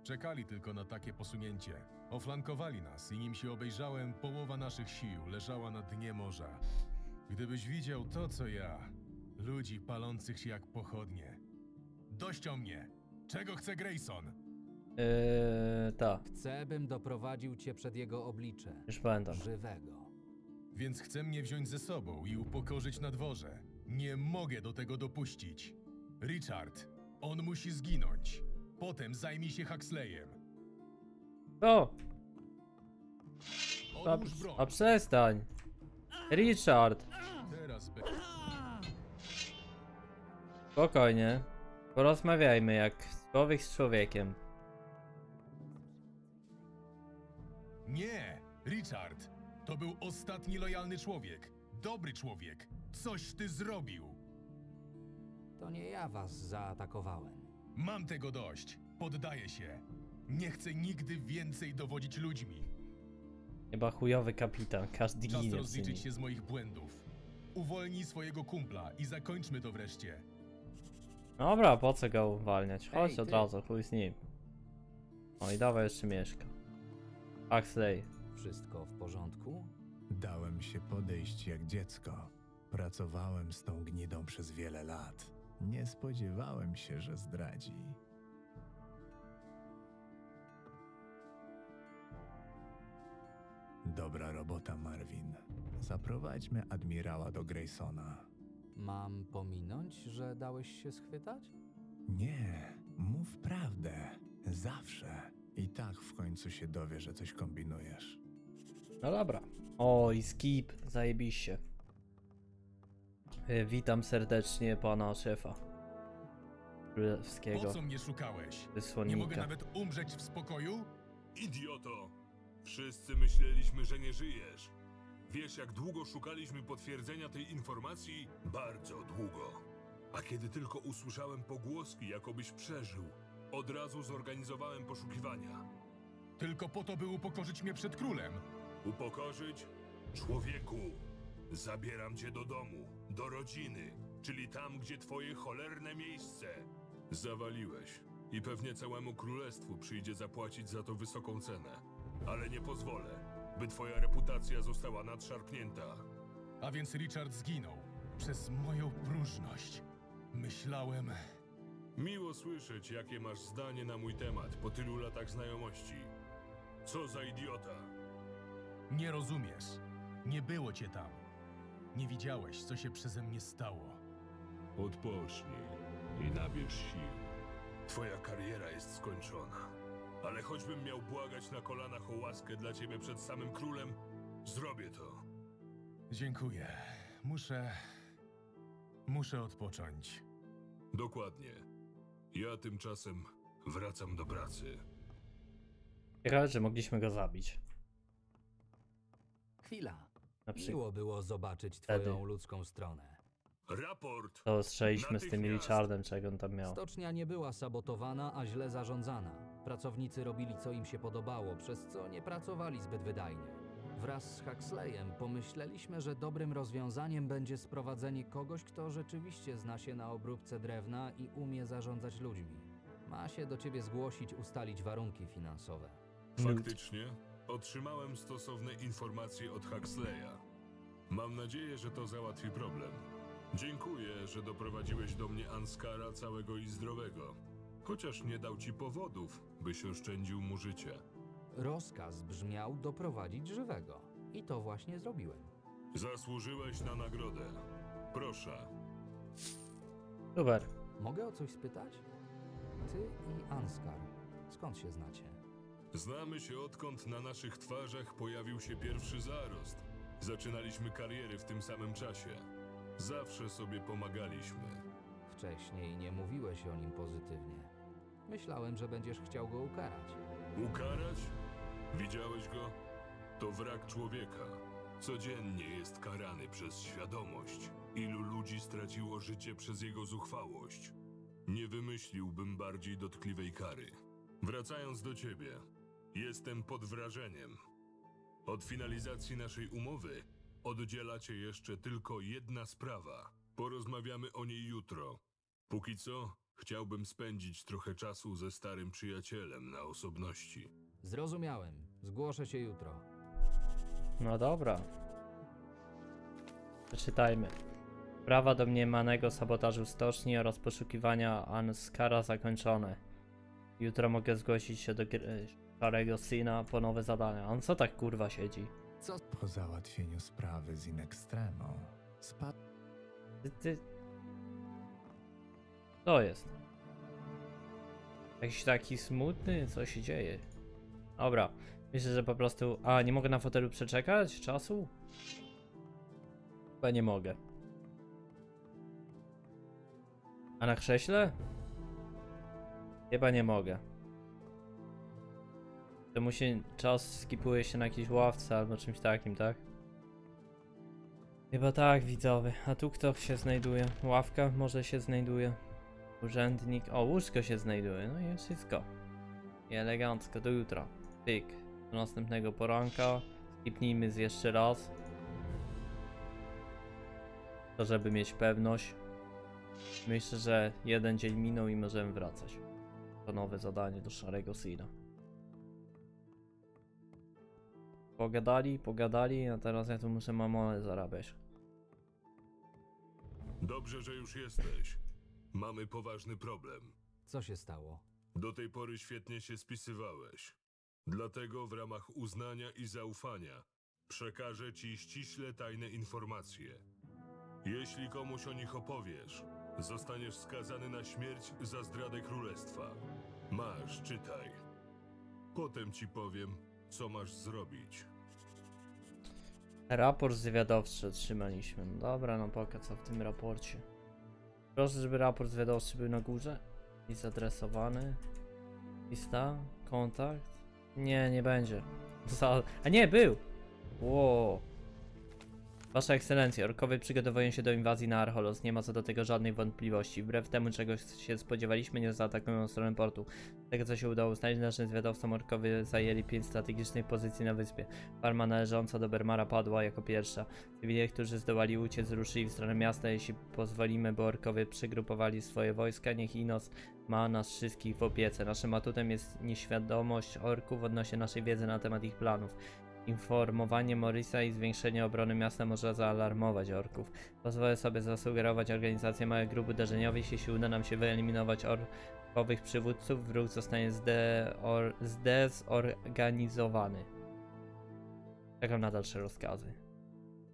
czekali tylko na takie posunięcie. Oflankowali nas i nim się obejrzałem, połowa naszych sił leżała na dnie morza. Gdybyś widział to, co ja, ludzi palących się jak pochodnie. Dość o mnie! Czego chce Grayson? Eee, ta. Chcę, bym doprowadził cię przed jego oblicze. Już pamiętam. Żywego. Więc chce mnie wziąć ze sobą i upokorzyć na dworze. Nie mogę do tego dopuścić. Richard... On musi zginąć. Potem zajmij się Huxleyem. Co? A, a przestań. Richard. Spokojnie. Porozmawiajmy jak człowiek z człowiekiem. Nie, Richard. To był ostatni lojalny człowiek. Dobry człowiek. Coś ty zrobił. To nie ja was zaatakowałem. Mam tego dość. Poddaję się. Nie chcę nigdy więcej dowodzić ludźmi. Chyba chujowy kapitan. Każdy ginie. Czas rozliczyć się z moich błędów. Uwolnij swojego kumpla i zakończmy to wreszcie. Dobra, po co go uwalniać? Chodź Ej, od razu, chuj z nim. O i dawaj jeszcze mieszka. Huxley. Wszystko w porządku? Dałem się podejść jak dziecko. Pracowałem z tą gnidą przez wiele lat. Nie spodziewałem się, że zdradzi. Dobra robota, Marvin. Zaprowadźmy admirała do Graysona. Mam pominąć, że dałeś się schwytać? Nie, mów prawdę. Zawsze. I tak w końcu się dowie, że coś kombinujesz. No dobra. O, i skip. Zajebiście. Witam serdecznie pana szefa królewskiego. Po co mnie szukałeś? Wysłannika. Nie mogę nawet umrzeć w spokoju? Idioto! Wszyscy myśleliśmy, że nie żyjesz. Wiesz, jak długo szukaliśmy potwierdzenia tej informacji? Bardzo długo. A kiedy tylko usłyszałem pogłoski, jakobyś przeżył, od razu zorganizowałem poszukiwania. Tylko po to, by upokorzyć mnie przed królem. Upokorzyć? Człowieku, zabieram cię do domu. Do rodziny, czyli tam, gdzie twoje cholerne miejsce. Zawaliłeś i pewnie całemu królestwu przyjdzie zapłacić za to wysoką cenę. Ale nie pozwolę, by twoja reputacja została nadszarpnięta. A więc Richard zginął przez moją próżność. Myślałem... Miło słyszeć, jakie masz zdanie na mój temat po tylu latach znajomości. Co za idiota. Nie rozumiesz. Nie było cię tam. Nie widziałeś, co się przeze mnie stało. Odpocznij i nabierz sił. Twoja kariera jest skończona. Ale choćbym miał błagać na kolanach o łaskę dla ciebie przed samym królem, zrobię to. Dziękuję. Muszę... Muszę odpocząć. Dokładnie. Ja tymczasem wracam do pracy. Raz, że mogliśmy go zabić. Chwila. Miło było zobaczyć twoją Wtedy. ludzką stronę. Raport. To strzeliśmy z tym Liczardem, czego on tam miał. Stocznia nie była sabotowana, a źle zarządzana. Pracownicy robili, co im się podobało, przez co nie pracowali zbyt wydajnie. Wraz z Huxleyem pomyśleliśmy, że dobrym rozwiązaniem będzie sprowadzenie kogoś, kto rzeczywiście zna się na obróbce drewna i umie zarządzać ludźmi. Ma się do ciebie zgłosić, ustalić warunki finansowe. Faktycznie? Otrzymałem stosowne informacje od Huxleya. Mam nadzieję, że to załatwi problem. Dziękuję, że doprowadziłeś do mnie Anskara całego i zdrowego. Chociaż nie dał ci powodów, byś oszczędził mu życie. Rozkaz brzmiał doprowadzić żywego. I to właśnie zrobiłem. Zasłużyłeś na nagrodę. Proszę. Super. Mogę o coś spytać? Ty i Anskar, skąd się znacie? Znamy się, odkąd na naszych twarzach pojawił się pierwszy zarost. Zaczynaliśmy kariery w tym samym czasie. Zawsze sobie pomagaliśmy. Wcześniej nie mówiłeś o nim pozytywnie. Myślałem, że będziesz chciał go ukarać. Ukarać? Widziałeś go? To wrak człowieka. Codziennie jest karany przez świadomość. Ilu ludzi straciło życie przez jego zuchwałość. Nie wymyśliłbym bardziej dotkliwej kary. Wracając do ciebie, jestem pod wrażeniem. Od finalizacji naszej umowy oddziela cię jeszcze tylko jedna sprawa. Porozmawiamy o niej jutro. Póki co, chciałbym spędzić trochę czasu ze starym przyjacielem na osobności. Zrozumiałem. Zgłoszę się jutro. No dobra. Przeczytajmy. Prawa do mniemanego sabotażu stoczni oraz poszukiwania Anskara zakończone. Jutro mogę zgłosić się do Szarego Sina po nowe zadania. On co tak kurwa siedzi? Co? Po załatwieniu sprawy z in extremo spadł. Ty, ty... To jest. Jakiś taki smutny, co się dzieje? Dobra, myślę, że po prostu... A, nie mogę na fotelu przeczekać czasu? Chyba nie mogę. A na krześle? Chyba nie mogę. To musi... czas skipuje się na jakiejś ławce albo czymś takim, tak? Chyba tak, widzowie. A tu kto się znajduje? Ławka może się znajduje. Urzędnik... O, łóżko się znajduje. No i wszystko. I elegancko, do jutra. Pyk. Do następnego poranka. Skipnijmy z jeszcze raz. To żeby mieć pewność. Myślę, że jeden dzień minął i możemy wracać. To nowe zadanie do Szarego Sina. Pogadali, pogadali, a teraz ja tu muszę mamonę zarabiać. Dobrze, że już jesteś. Mamy poważny problem. Co się stało? Do tej pory świetnie się spisywałeś. Dlatego w ramach uznania i zaufania przekażę ci ściśle tajne informacje. Jeśli komuś o nich opowiesz, zostaniesz skazany na śmierć za zdradę królestwa. Masz, czytaj. Potem ci powiem, co masz zrobić. Raport zwiadowczy otrzymaliśmy. No dobra, no poka, co w tym raporcie. Proszę, żeby raport zwiadowczy był na górze i zadresowany. Lista, kontakt. Nie, nie będzie. A nie, był! Wow. Wasza Ekscelencjo, orkowie przygotowują się do inwazji na Archolos. Nie ma co do tego żadnej wątpliwości. Wbrew temu, czego się spodziewaliśmy, nie zaatakują stronę portu. Z tego, co się udało uznać, naszym zwiadowcom orkowie zajęli pięć strategicznych pozycji na wyspie. Farma należąca do Bermara padła jako pierwsza. Cywile, którzy zdołali uciec, ruszyli w stronę miasta. Jeśli pozwolimy, bo orkowie przygrupowali swoje wojska, niech Inos ma nas wszystkich w opiece. Naszym atutem jest nieświadomość orków odnośnie naszej wiedzy na temat ich planów. Informowanie Morrisa i zwiększenie obrony miasta może zaalarmować orków. Pozwolę sobie zasugerować organizację małych grup uderzeniowych. Jeśli uda nam się wyeliminować orkowych przywódców, wróg zostanie zde or zdezorganizowany. Czekam na dalsze rozkazy.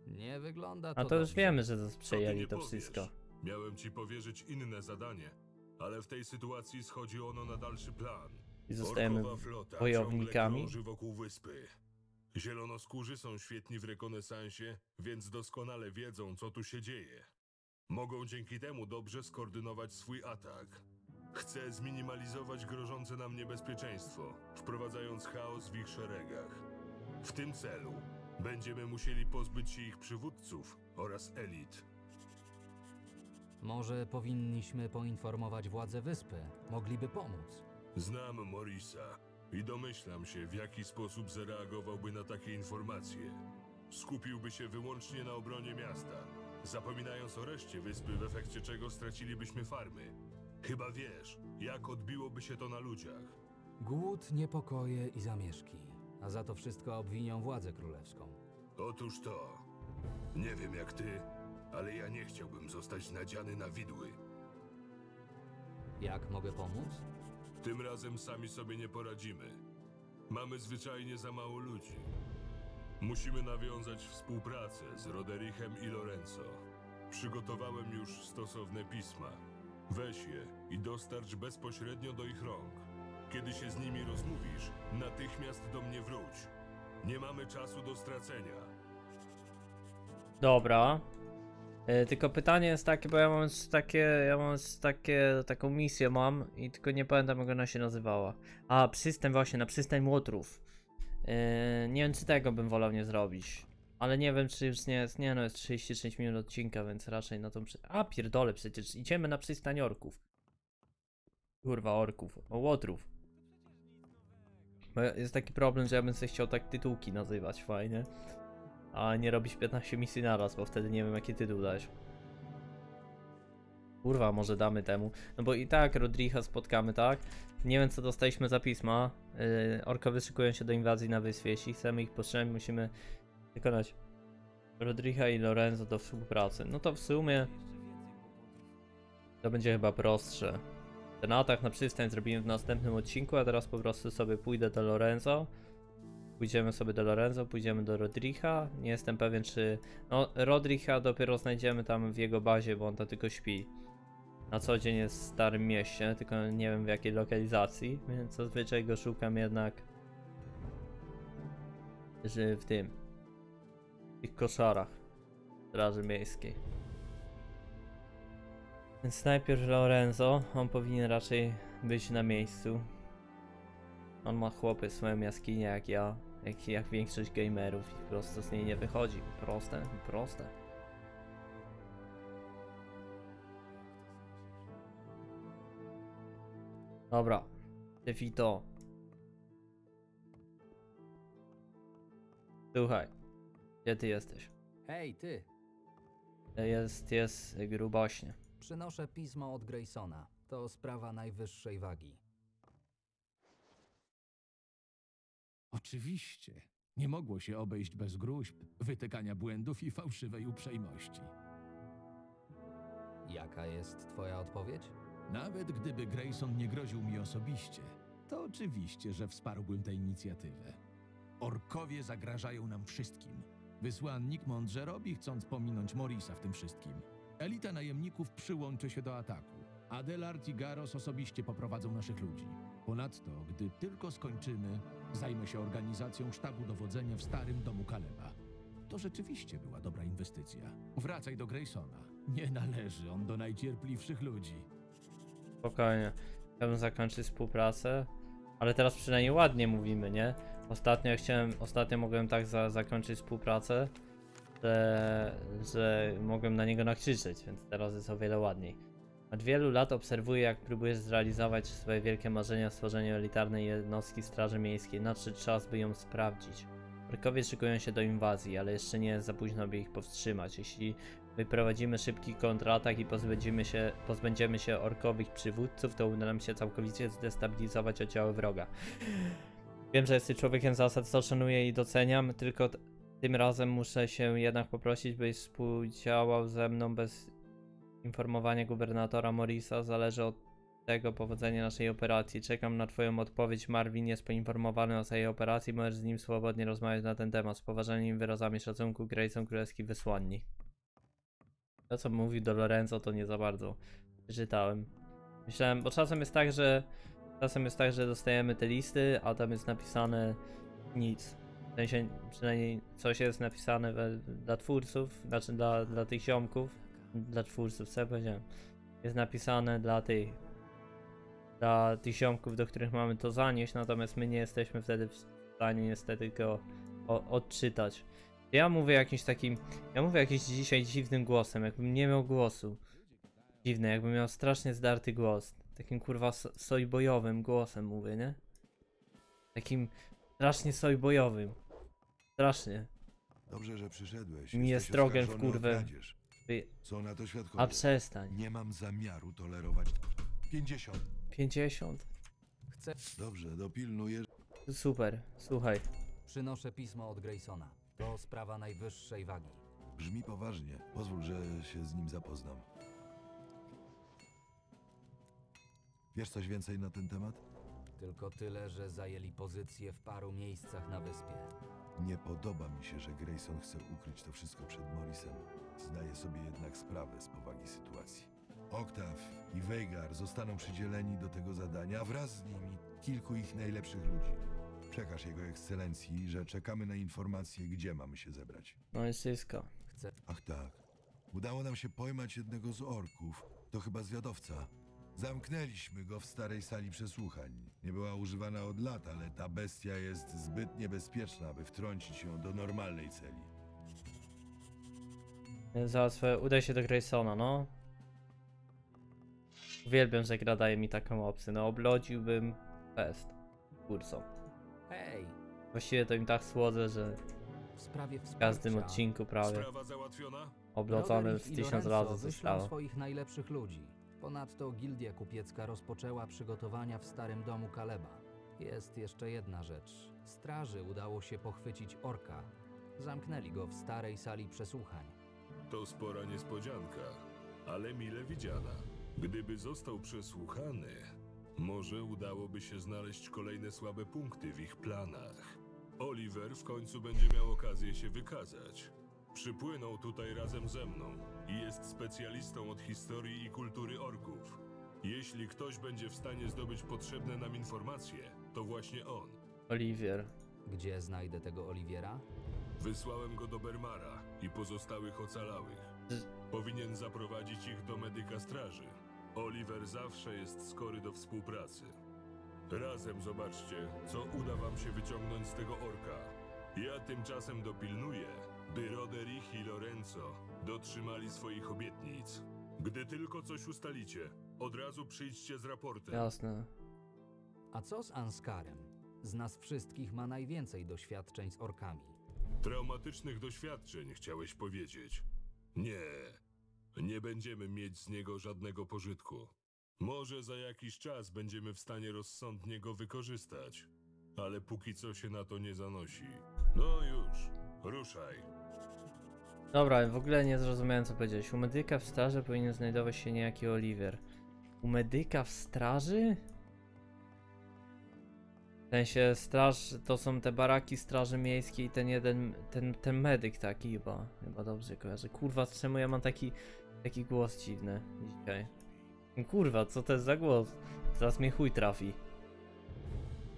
Nie wygląda to. A to już wiemy, że przejęli to wszystko. Miałem ci powierzyć inne zadanie, ale w tej sytuacji schodzi ono na dalszy plan. I zostajemy wojownikami. Wokół wyspy. Zielonoskórzy są świetni w rekonesansie, więc doskonale wiedzą, co tu się dzieje. Mogą dzięki temu dobrze skoordynować swój atak. Chcę zminimalizować grożące nam niebezpieczeństwo, wprowadzając chaos w ich szeregach. W tym celu będziemy musieli pozbyć się ich przywódców oraz elit. Może powinniśmy poinformować władze wyspy. Mogliby pomóc. Znam Morrisa i domyślam się, w jaki sposób zareagowałby na takie informacje. Skupiłby się wyłącznie na obronie miasta, zapominając o reszcie wyspy, w efekcie czego stracilibyśmy farmy. Chyba wiesz, jak odbiłoby się to na ludziach. Głód, niepokoje i zamieszki, a za to wszystko obwinią władzę królewską. Otóż to. Nie wiem jak ty, ale ja nie chciałbym zostać nadziany na widły. Jak mogę pomóc? Tym razem sami sobie nie poradzimy. Mamy zwyczajnie za mało ludzi. Musimy nawiązać współpracę z Roderichem i Lorenzo. Przygotowałem już stosowne pisma. Weź je i dostarcz bezpośrednio do ich rąk. Kiedy się z nimi rozmówisz, natychmiast do mnie wróć. Nie mamy czasu do stracenia. Dobra. Yy, tylko pytanie jest takie, bo ja mam takie, ja mam takie, taką misję mam i tylko nie pamiętam jak ona się nazywała. A, przystań właśnie, na przystań łotrów. Yy, nie wiem czy tego bym wolał nie zrobić. Ale nie wiem czy już nie jest, nie no jest trzydzieści sześć minut odcinka, więc raczej na tą przy... A pierdolę przecież, idziemy na przystań orków. Kurwa orków, o łotrów. Bo jest taki problem, że ja bym sobie chciał tak tytułki nazywać fajnie. A nie robić piętnaście misji naraz, bo wtedy nie wiem jaki tytuł dać. Kurwa, może damy temu. No bo i tak Rodricha spotkamy, tak? Nie wiem co dostaliśmy za pisma. Yy, orkowie szykują się do inwazji na wyspie. Jeśli chcemy ich powstrzymać, musimy wykonać Rodricha i Lorenzo do współpracy. No to w sumie to będzie chyba prostsze. Ten atak na przystań zrobimy w następnym odcinku, a teraz po prostu sobie pójdę do Lorenzo. Pójdziemy sobie do Lorenzo, pójdziemy do Rodricha. Nie jestem pewien czy... No Rodricha dopiero znajdziemy tam w jego bazie, bo on to tylko śpi. Na co dzień jest w Starym Mieście, tylko nie wiem w jakiej lokalizacji. Więc zazwyczaj go szukam jednak że w tym w tych koszarach Straży Miejskiej. Więc najpierw Lorenzo, on powinien raczej być na miejscu. On ma chłopy swoją jaskinię jak ja, jak, jak większość gamerów i prosto z niej nie wychodzi. Proste, proste. Dobra, defito. Słuchaj, gdzie ty jesteś? Hej, ty. Jest, jest grubaśnie. Przynoszę pismo od Graysona. To sprawa najwyższej wagi. Oczywiście. Nie mogło się obejść bez gróźb, wytykania błędów i fałszywej uprzejmości. Jaka jest twoja odpowiedź? Nawet gdyby Grayson nie groził mi osobiście, to oczywiście, że wsparłbym tę inicjatywę. Orkowie zagrażają nam wszystkim. Wysłannik mądrze robi, chcąc pominąć Morrisa w tym wszystkim. Elita najemników przyłączy się do ataku. Adelard i Garros osobiście poprowadzą naszych ludzi. Ponadto, gdy tylko skończymy, zajmę się organizacją sztabu dowodzenia w starym domu Kaleba. To rzeczywiście była dobra inwestycja. Wracaj do Graysona. Nie należy on do najcierpliwszych ludzi. Spokojnie. Chciałbym zakończyć współpracę. Ale teraz przynajmniej ładnie mówimy, nie? Ostatnio chciałem, ostatnio mogłem tak za, zakończyć współpracę, że, że mogłem na niego nakrzyczeć, więc teraz jest o wiele ładniej. Od wielu lat obserwuję, jak próbujesz zrealizować swoje wielkie marzenia o stworzeniu elitarnej jednostki Straży Miejskiej. Nadszedł czas, by ją sprawdzić. Orkowie szykują się do inwazji, ale jeszcze nie jest za późno, by ich powstrzymać. Jeśli wyprowadzimy szybki kontratak i pozbędziemy się, pozbędziemy się orkowych przywódców, to uda nam się całkowicie zdestabilizować oddziały wroga. Wiem, że jesteś człowiekiem zasad, co szanuję i doceniam, tylko tym razem muszę się jednak poprosić, byś współdziałał ze mną bez... Informowanie gubernatora Morrisa zależy od tego powodzenia naszej operacji. Czekam na twoją odpowiedź. Marvin jest poinformowany o tej operacji. Możesz z nim swobodnie rozmawiać na ten temat. Z poważanymi wyrazami szacunku, Grayson, królewski wysłannik. To, co mówił do Lorenzo, to nie za bardzo czytałem. Myślałem, bo czasem jest tak, że czasem jest tak, że dostajemy te listy, a tam jest napisane nic. W sensie, przynajmniej coś jest napisane we, dla twórców, znaczy dla, dla tych ziomków, dla twórców, co ja powiedziałem. Jest napisane dla tych, dla tych ziomków, do których mamy to zanieść, natomiast my nie jesteśmy wtedy w stanie niestety go o, odczytać. Ja mówię jakimś takim, ja mówię jakimś dzisiaj dziwnym głosem, jakbym nie miał głosu. Dziwne, jakbym miał strasznie zdarty głos. Takim kurwa sojbojowym głosem mówię, nie? Takim strasznie sojbojowym. Strasznie. Dobrze, że przyszedłeś. Nie jest drogę w kurwę. Co na to świadkowie? A przestań. Nie mam zamiaru tolerować. pięćdziesiąt. pięćdziesiąt? Chcę. Dobrze, dopilnujesz. Super, słuchaj. Przynoszę pismo od Graysona. To sprawa najwyższej wagi. Brzmi poważnie. Pozwól, że się z nim zapoznam. Wiesz coś więcej na ten temat? Tylko tyle, że zajęli pozycję w paru miejscach na wyspie. Nie podoba mi się, że Grayson chce ukryć to wszystko przed Morrisem. Zdaję sobie jednak sprawę z powagi sytuacji. Oktaw i Veigar zostaną przydzieleni do tego zadania, a wraz z nimi kilku ich najlepszych ludzi. Przekaż jego ekscelencji, że czekamy na informację, gdzie mamy się zebrać. No i zyska. Chcę. Ach tak. Udało nam się pojmać jednego z orków. To chyba zwiadowca. Zamknęliśmy go w starej sali przesłuchań. Nie była używana od lat, ale ta bestia jest zbyt niebezpieczna, aby wtrącić ją do normalnej celi. Zaraz udaj się do Graysona, no. Uwielbiam, że gra daje mi taką opcję. No, oblodziłbym fest. Kurso. Hej. Właściwie to im tak słodzę, że w każdym odcinku prawie oblodzony w tysiąc razy zostało. Swoich najlepszych ludzi. Ponadto gildia kupiecka rozpoczęła przygotowania w starym domu Kaleba. Jest jeszcze jedna rzecz. Straży udało się pochwycić orka. Zamknęli go w starej sali przesłuchań. To spora niespodzianka, ale mile widziana. Gdyby został przesłuchany, może udałoby się znaleźć kolejne słabe punkty w ich planach. Oliver w końcu będzie miał okazję się wykazać. Przypłynął tutaj razem ze mną i jest specjalistą od historii i kultury orków. Jeśli ktoś będzie w stanie zdobyć potrzebne nam informacje, to właśnie on. Oliver. Gdzie znajdę tego Olivera? Wysłałem go do Bermara i pozostałych ocalałych. Powinien zaprowadzić ich do medyka straży. Oliver zawsze jest skory do współpracy. Razem zobaczcie, co uda wam się wyciągnąć z tego orka. Ja tymczasem dopilnuję, by Roderich i Lorenzo dotrzymali swoich obietnic. Gdy tylko coś ustalicie, od razu przyjdźcie z raportem. Jasne. A co z Anskarem? Z nas wszystkich ma najwięcej doświadczeń z orkami. Traumatycznych doświadczeń, chciałeś powiedzieć. Nie, nie będziemy mieć z niego żadnego pożytku. Może za jakiś czas będziemy w stanie rozsądnie go wykorzystać, ale póki co się na to nie zanosi. No już, ruszaj. Dobra, w ogóle nie zrozumiałem, co powiedziałeś. U medyka w straży powinien znajdować się niejaki Oliver. U medyka w straży? W sensie straż, to są te baraki straży miejskiej i ten jeden, ten, ten medyk taki chyba, chyba dobrze kojarzę. Kurwa, czemu ja mam taki, taki głos dziwny dzisiaj? Kurwa, co to jest za głos? Zaraz mnie chuj trafi.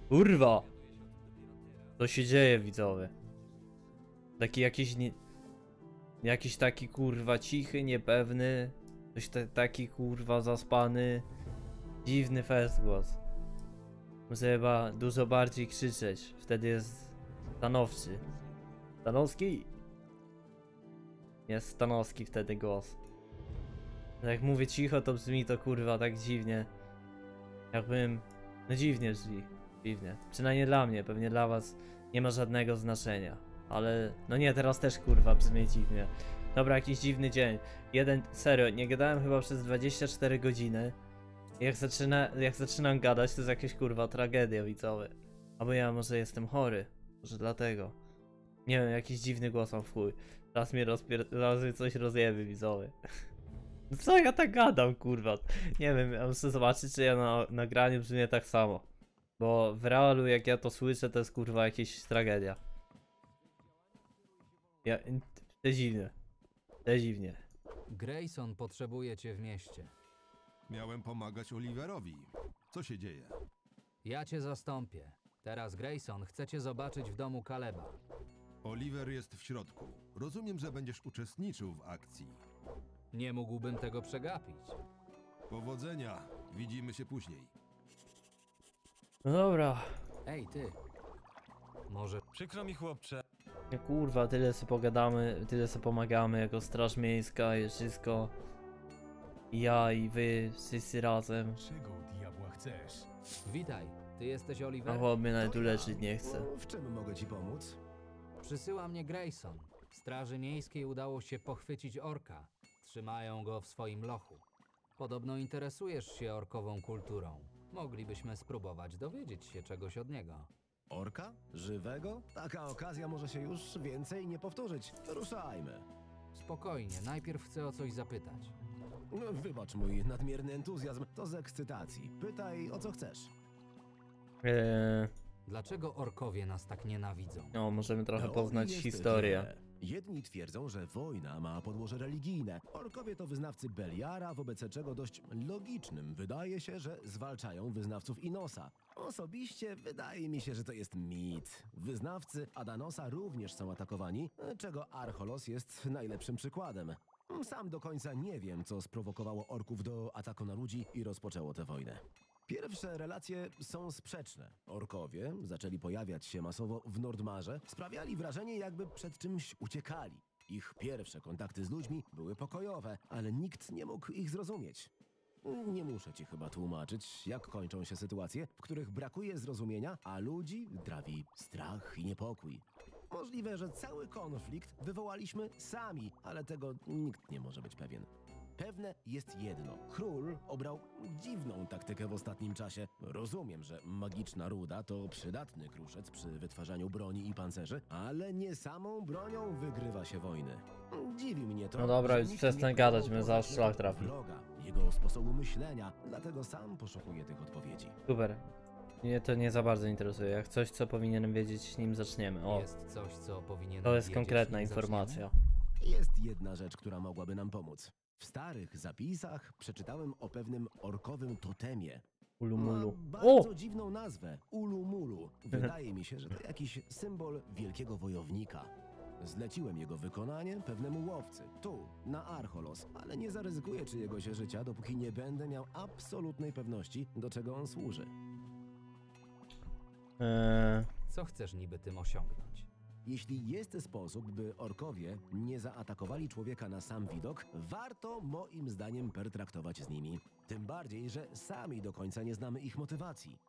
Kurwa! Co się dzieje, widzowie? Taki jakiś, nie, jakiś taki kurwa cichy, niepewny, coś te, taki kurwa zaspany, dziwny fest głos. Muszę chyba dużo bardziej krzyczeć, wtedy jest stanowczy. Stanowski? Jest stanowski wtedy głos. Jak mówię cicho, to brzmi to kurwa tak dziwnie. Jakbym... No dziwnie brzmi. Dziwnie. Przynajmniej dla mnie, pewnie dla was nie ma żadnego znaczenia. Ale... No nie, teraz też kurwa brzmi dziwnie. Dobra, jakiś dziwny dzień. Jeden... Serio, nie gadałem chyba przez dwadzieścia cztery godziny. Jak, zaczyna, jak zaczynam gadać, to jest jakaś kurwa tragedia, widzowie. Albo ja może jestem chory, może dlatego. Nie wiem, jakiś dziwny głos mam w chuj. Raz mnie rozpier... Raz coś rozjewy, widzowie. Co ja tak gadam, kurwa? Nie wiem, muszę zobaczyć, czy ja na nagraniu brzmię tak samo. Bo w realu, jak ja to słyszę, to jest kurwa jakaś tragedia. Ja... Dziwnie. Dziwnie. Grayson potrzebuje cię w mieście. Miałem pomagać Oliverowi. Co się dzieje? Ja cię zastąpię. Teraz Grayson chce cię zobaczyć w domu Kaleba. Oliver jest w środku. Rozumiem, że będziesz uczestniczył w akcji. Nie mógłbym tego przegapić. Powodzenia. Widzimy się później. No dobra. Ej, ty. Może... Przykro mi, chłopcze. Ja, kurwa, tyle sobie pogadamy, tyle sobie pomagamy jako straż miejska i wszystko. Ja i wy, wszyscy razem. Czego diabła chcesz? Witaj, ty jesteś Oliver. A mnie nawet uleczyć nie chcę. W czym mogę ci pomóc? Przysyła mnie Grayson. Straży miejskiej udało się pochwycić orka. Trzymają go w swoim lochu. Podobno interesujesz się orkową kulturą. Moglibyśmy spróbować dowiedzieć się czegoś od niego. Orka? Żywego? Taka okazja może się już więcej nie powtórzyć. Ruszajmy. Spokojnie, najpierw chcę o coś zapytać. Wybacz mój nadmierny entuzjazm, to z ekscytacji. Pytaj o co chcesz. Eee... Dlaczego orkowie nas tak nienawidzą? No, możemy trochę no, poznać historię. Jedni twierdzą, że wojna ma podłoże religijne. Orkowie to wyznawcy Beliara, wobec czego dość logicznym wydaje się, że zwalczają wyznawców Inosa. Osobiście wydaje mi się, że to jest mit. Wyznawcy Adanosa również są atakowani, czego Archolos jest najlepszym przykładem. Sam do końca nie wiem, co sprowokowało orków do ataku na ludzi i rozpoczęło tę wojnę. Pierwsze relacje są sprzeczne. Orkowie zaczęli pojawiać się masowo w Nordmarze, sprawiali wrażenie, jakby przed czymś uciekali. Ich pierwsze kontakty z ludźmi były pokojowe, ale nikt nie mógł ich zrozumieć. Nie muszę ci chyba tłumaczyć, jak kończą się sytuacje, w których brakuje zrozumienia, a ludzi trawi strach i niepokój. Możliwe, że cały konflikt wywołaliśmy sami, ale tego nikt nie może być pewien. Pewne jest jedno. Król obrał dziwną taktykę w ostatnim czasie. Rozumiem, że magiczna ruda to przydatny kruszec przy wytwarzaniu broni i pancerzy, ale nie samą bronią wygrywa się wojny. Dziwi mnie to. No dobra, już przestań gadać, my za szlak trafi. Jego sposobu myślenia, dlatego sam poszukuję tych odpowiedzi. Super. Mnie to nie za bardzo interesuje. Jak coś, co powinienem wiedzieć, nim zaczniemy. O, jest coś, co powinienem to jest wiedzieć, konkretna informacja. Jest jedna rzecz, która mogłaby nam pomóc. W starych zapisach przeczytałem o pewnym orkowym totemie. Ulumulu. Ma bardzo o! dziwną nazwę. Ulumulu. Wydaje mi się, że to jakiś symbol wielkiego wojownika. Zleciłem jego wykonanie pewnemu łowcy, tu, na Archolos, ale nie zaryzykuję czyjegoś życia, dopóki nie będę miał absolutnej pewności, do czego on służy. Eee... Co chcesz niby tym osiągnąć? Jeśli jest sposób, by orkowie nie zaatakowali człowieka na sam widok, warto moim zdaniem pertraktować z nimi. Tym bardziej, że sami do końca nie znamy ich motywacji.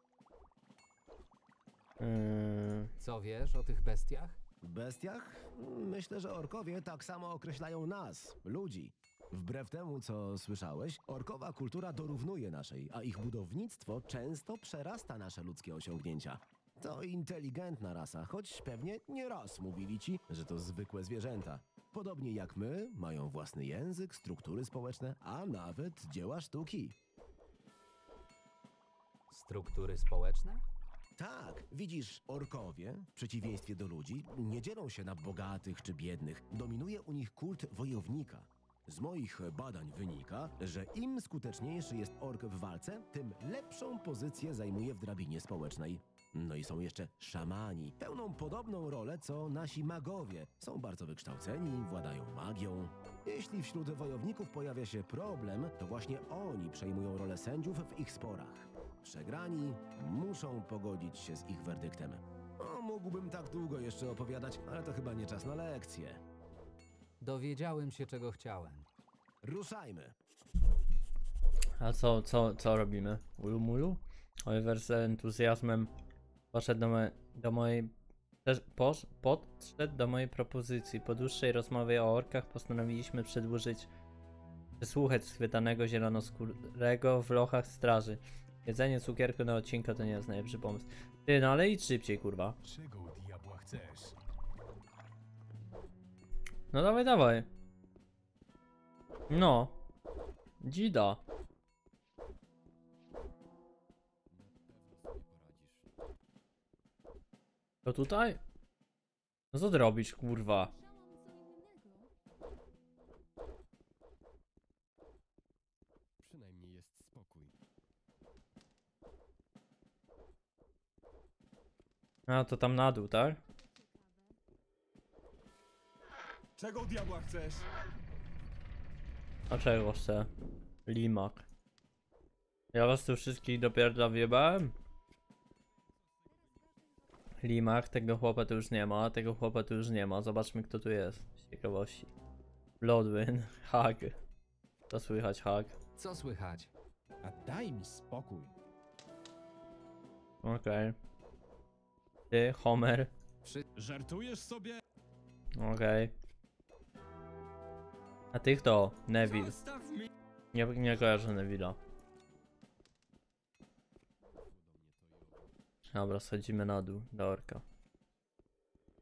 Hmm. Co wiesz o tych bestiach? Bestiach? Myślę, że orkowie tak samo określają nas, ludzi. Wbrew temu, co słyszałeś, orkowa kultura dorównuje naszej, a ich budownictwo często przerasta nasze ludzkie osiągnięcia. To inteligentna rasa, choć pewnie nie raz mówili ci, że to zwykłe zwierzęta. Podobnie jak my, mają własny język, struktury społeczne, a nawet dzieła sztuki. Struktury społeczne? Tak, widzisz, orkowie, w przeciwieństwie do ludzi, nie dzielą się na bogatych czy biednych. Dominuje u nich kult wojownika. Z moich badań wynika, że im skuteczniejszy jest ork w walce, tym lepszą pozycję zajmuje w drabinie społecznej. No i są jeszcze szamani. Pełną podobną rolę co nasi magowie. Są bardzo wykształceni, władają magią. Jeśli wśród wojowników pojawia się problem, to właśnie oni przejmują rolę sędziów w ich sporach. Przegrani muszą pogodzić się z ich werdyktem. O, mógłbym tak długo jeszcze opowiadać, ale to chyba nie czas na lekcję. Dowiedziałem się, czego chciałem. Ruszajmy. A co, co, co robimy? Ulumulu? Oliver z entuzjazmem Poszedł do, moje, do mojej posz, podszedł do mojej propozycji. Po dłuższej rozmowie o orkach postanowiliśmy przedłużyć przesłuchać schwytanego zielonoskórego w lochach straży. Jedzenie cukierku na odcinka to nie jest najlepszy pomysł. Ty, no ale idź szybciej, kurwa. Czego diabła chcesz? No dawaj, dawaj. No. Dzida. To tutaj? No co ty robisz, kurwa? Przynajmniej jest spokój. A to tam na dół, tak? Czego diabła chcesz? A czego chcę? Limak. Ja was tu wszystkich dopiero wyjebałem? Limak, tego chłopa tu już nie ma, tego chłopa tu już nie ma. Zobaczmy, kto tu jest. Z ciekawości. Bloodwin, Hake. Co słychać, Hake? Co słychać? A daj mi spokój. Okej. Okay. Ty, Homer. Przy... Żartujesz sobie? Okej. Okay. A ty kto? Neville. Nie, nie kojarzę Neville'a. Dobra, schodzimy na dół, do orka.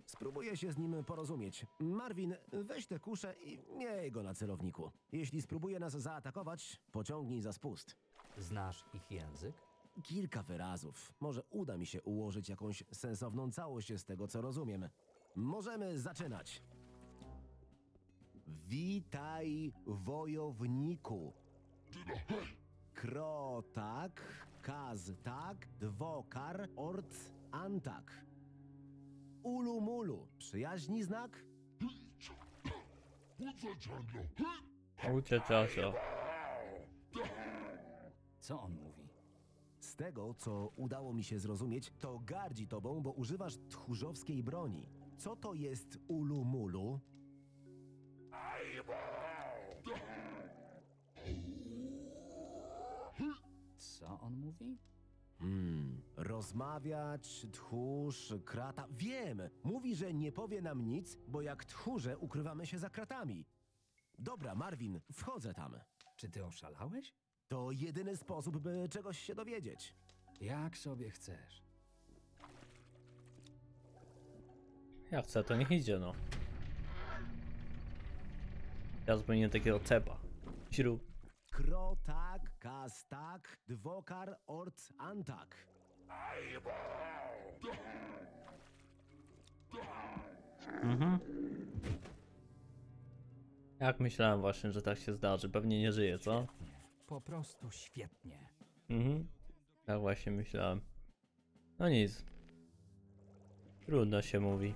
Spróbuję się z nim porozumieć. Marvin, weź tę kuszę i miej go na celowniku. Jeśli spróbuje nas zaatakować, pociągnij za spust. Znasz ich język? Kilka wyrazów. Może uda mi się ułożyć jakąś sensowną całość z tego, co rozumiem. Możemy zaczynać. Witaj, wojowniku. Krotak... Kaztak, dwokar, ort, antak. Ulumulu, przyjaźni znak? Ucieczasio. Co on mówi? Z tego, co udało mi się zrozumieć, to gardzi tobą, bo używasz tchórzowskiej broni. Co to jest ulumulu? Co on mówi? Hmm, rozmawiać, tchórz, krata... Wiem! Mówi, że nie powie nam nic, bo jak tchórze ukrywamy się za kratami. Dobra, Marvin, wchodzę tam. Czy ty oszalałeś? To jedyny sposób, by czegoś się dowiedzieć. Jak sobie chcesz. Jak chce, to niech idzie, no. Ja zupełnie takiego cepa. Śrub. Krotak, kastak, dwokar, ort, antak. Mhm. Jak myślałem właśnie, że tak się zdarzy. Pewnie nie żyje, co? Po prostu świetnie. Mhm. Tak właśnie myślałem. No nic. Trudno się mówi.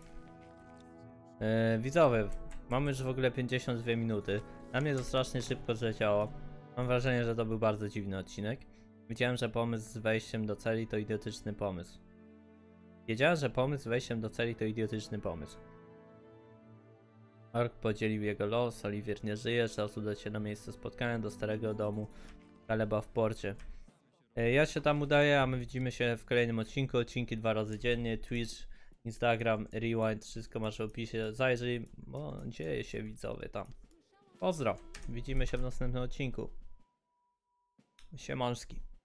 Eee, widzowie, mamy już w ogóle pięćdziesiąt dwie minuty. Dla mnie to strasznie szybko zleciało. Mam wrażenie, że to był bardzo dziwny odcinek. Wiedziałem, że pomysł z wejściem do celi to idiotyczny pomysł. Wiedziałem, że pomysł z wejściem do celi to idiotyczny pomysł. Ork podzielił jego los, Oliver nie żyje, trzeba udać się na miejsce spotkania do starego domu Kaleba w porcie. Ja się tam udaję, a my widzimy się w kolejnym odcinku. Odcinki dwa razy dziennie, Twitch, Instagram, Rewind, wszystko masz w opisie. Zajrzyj, bo dzieje się widzowie tam. Pozdro, widzimy się w następnym odcinku. Siemanski.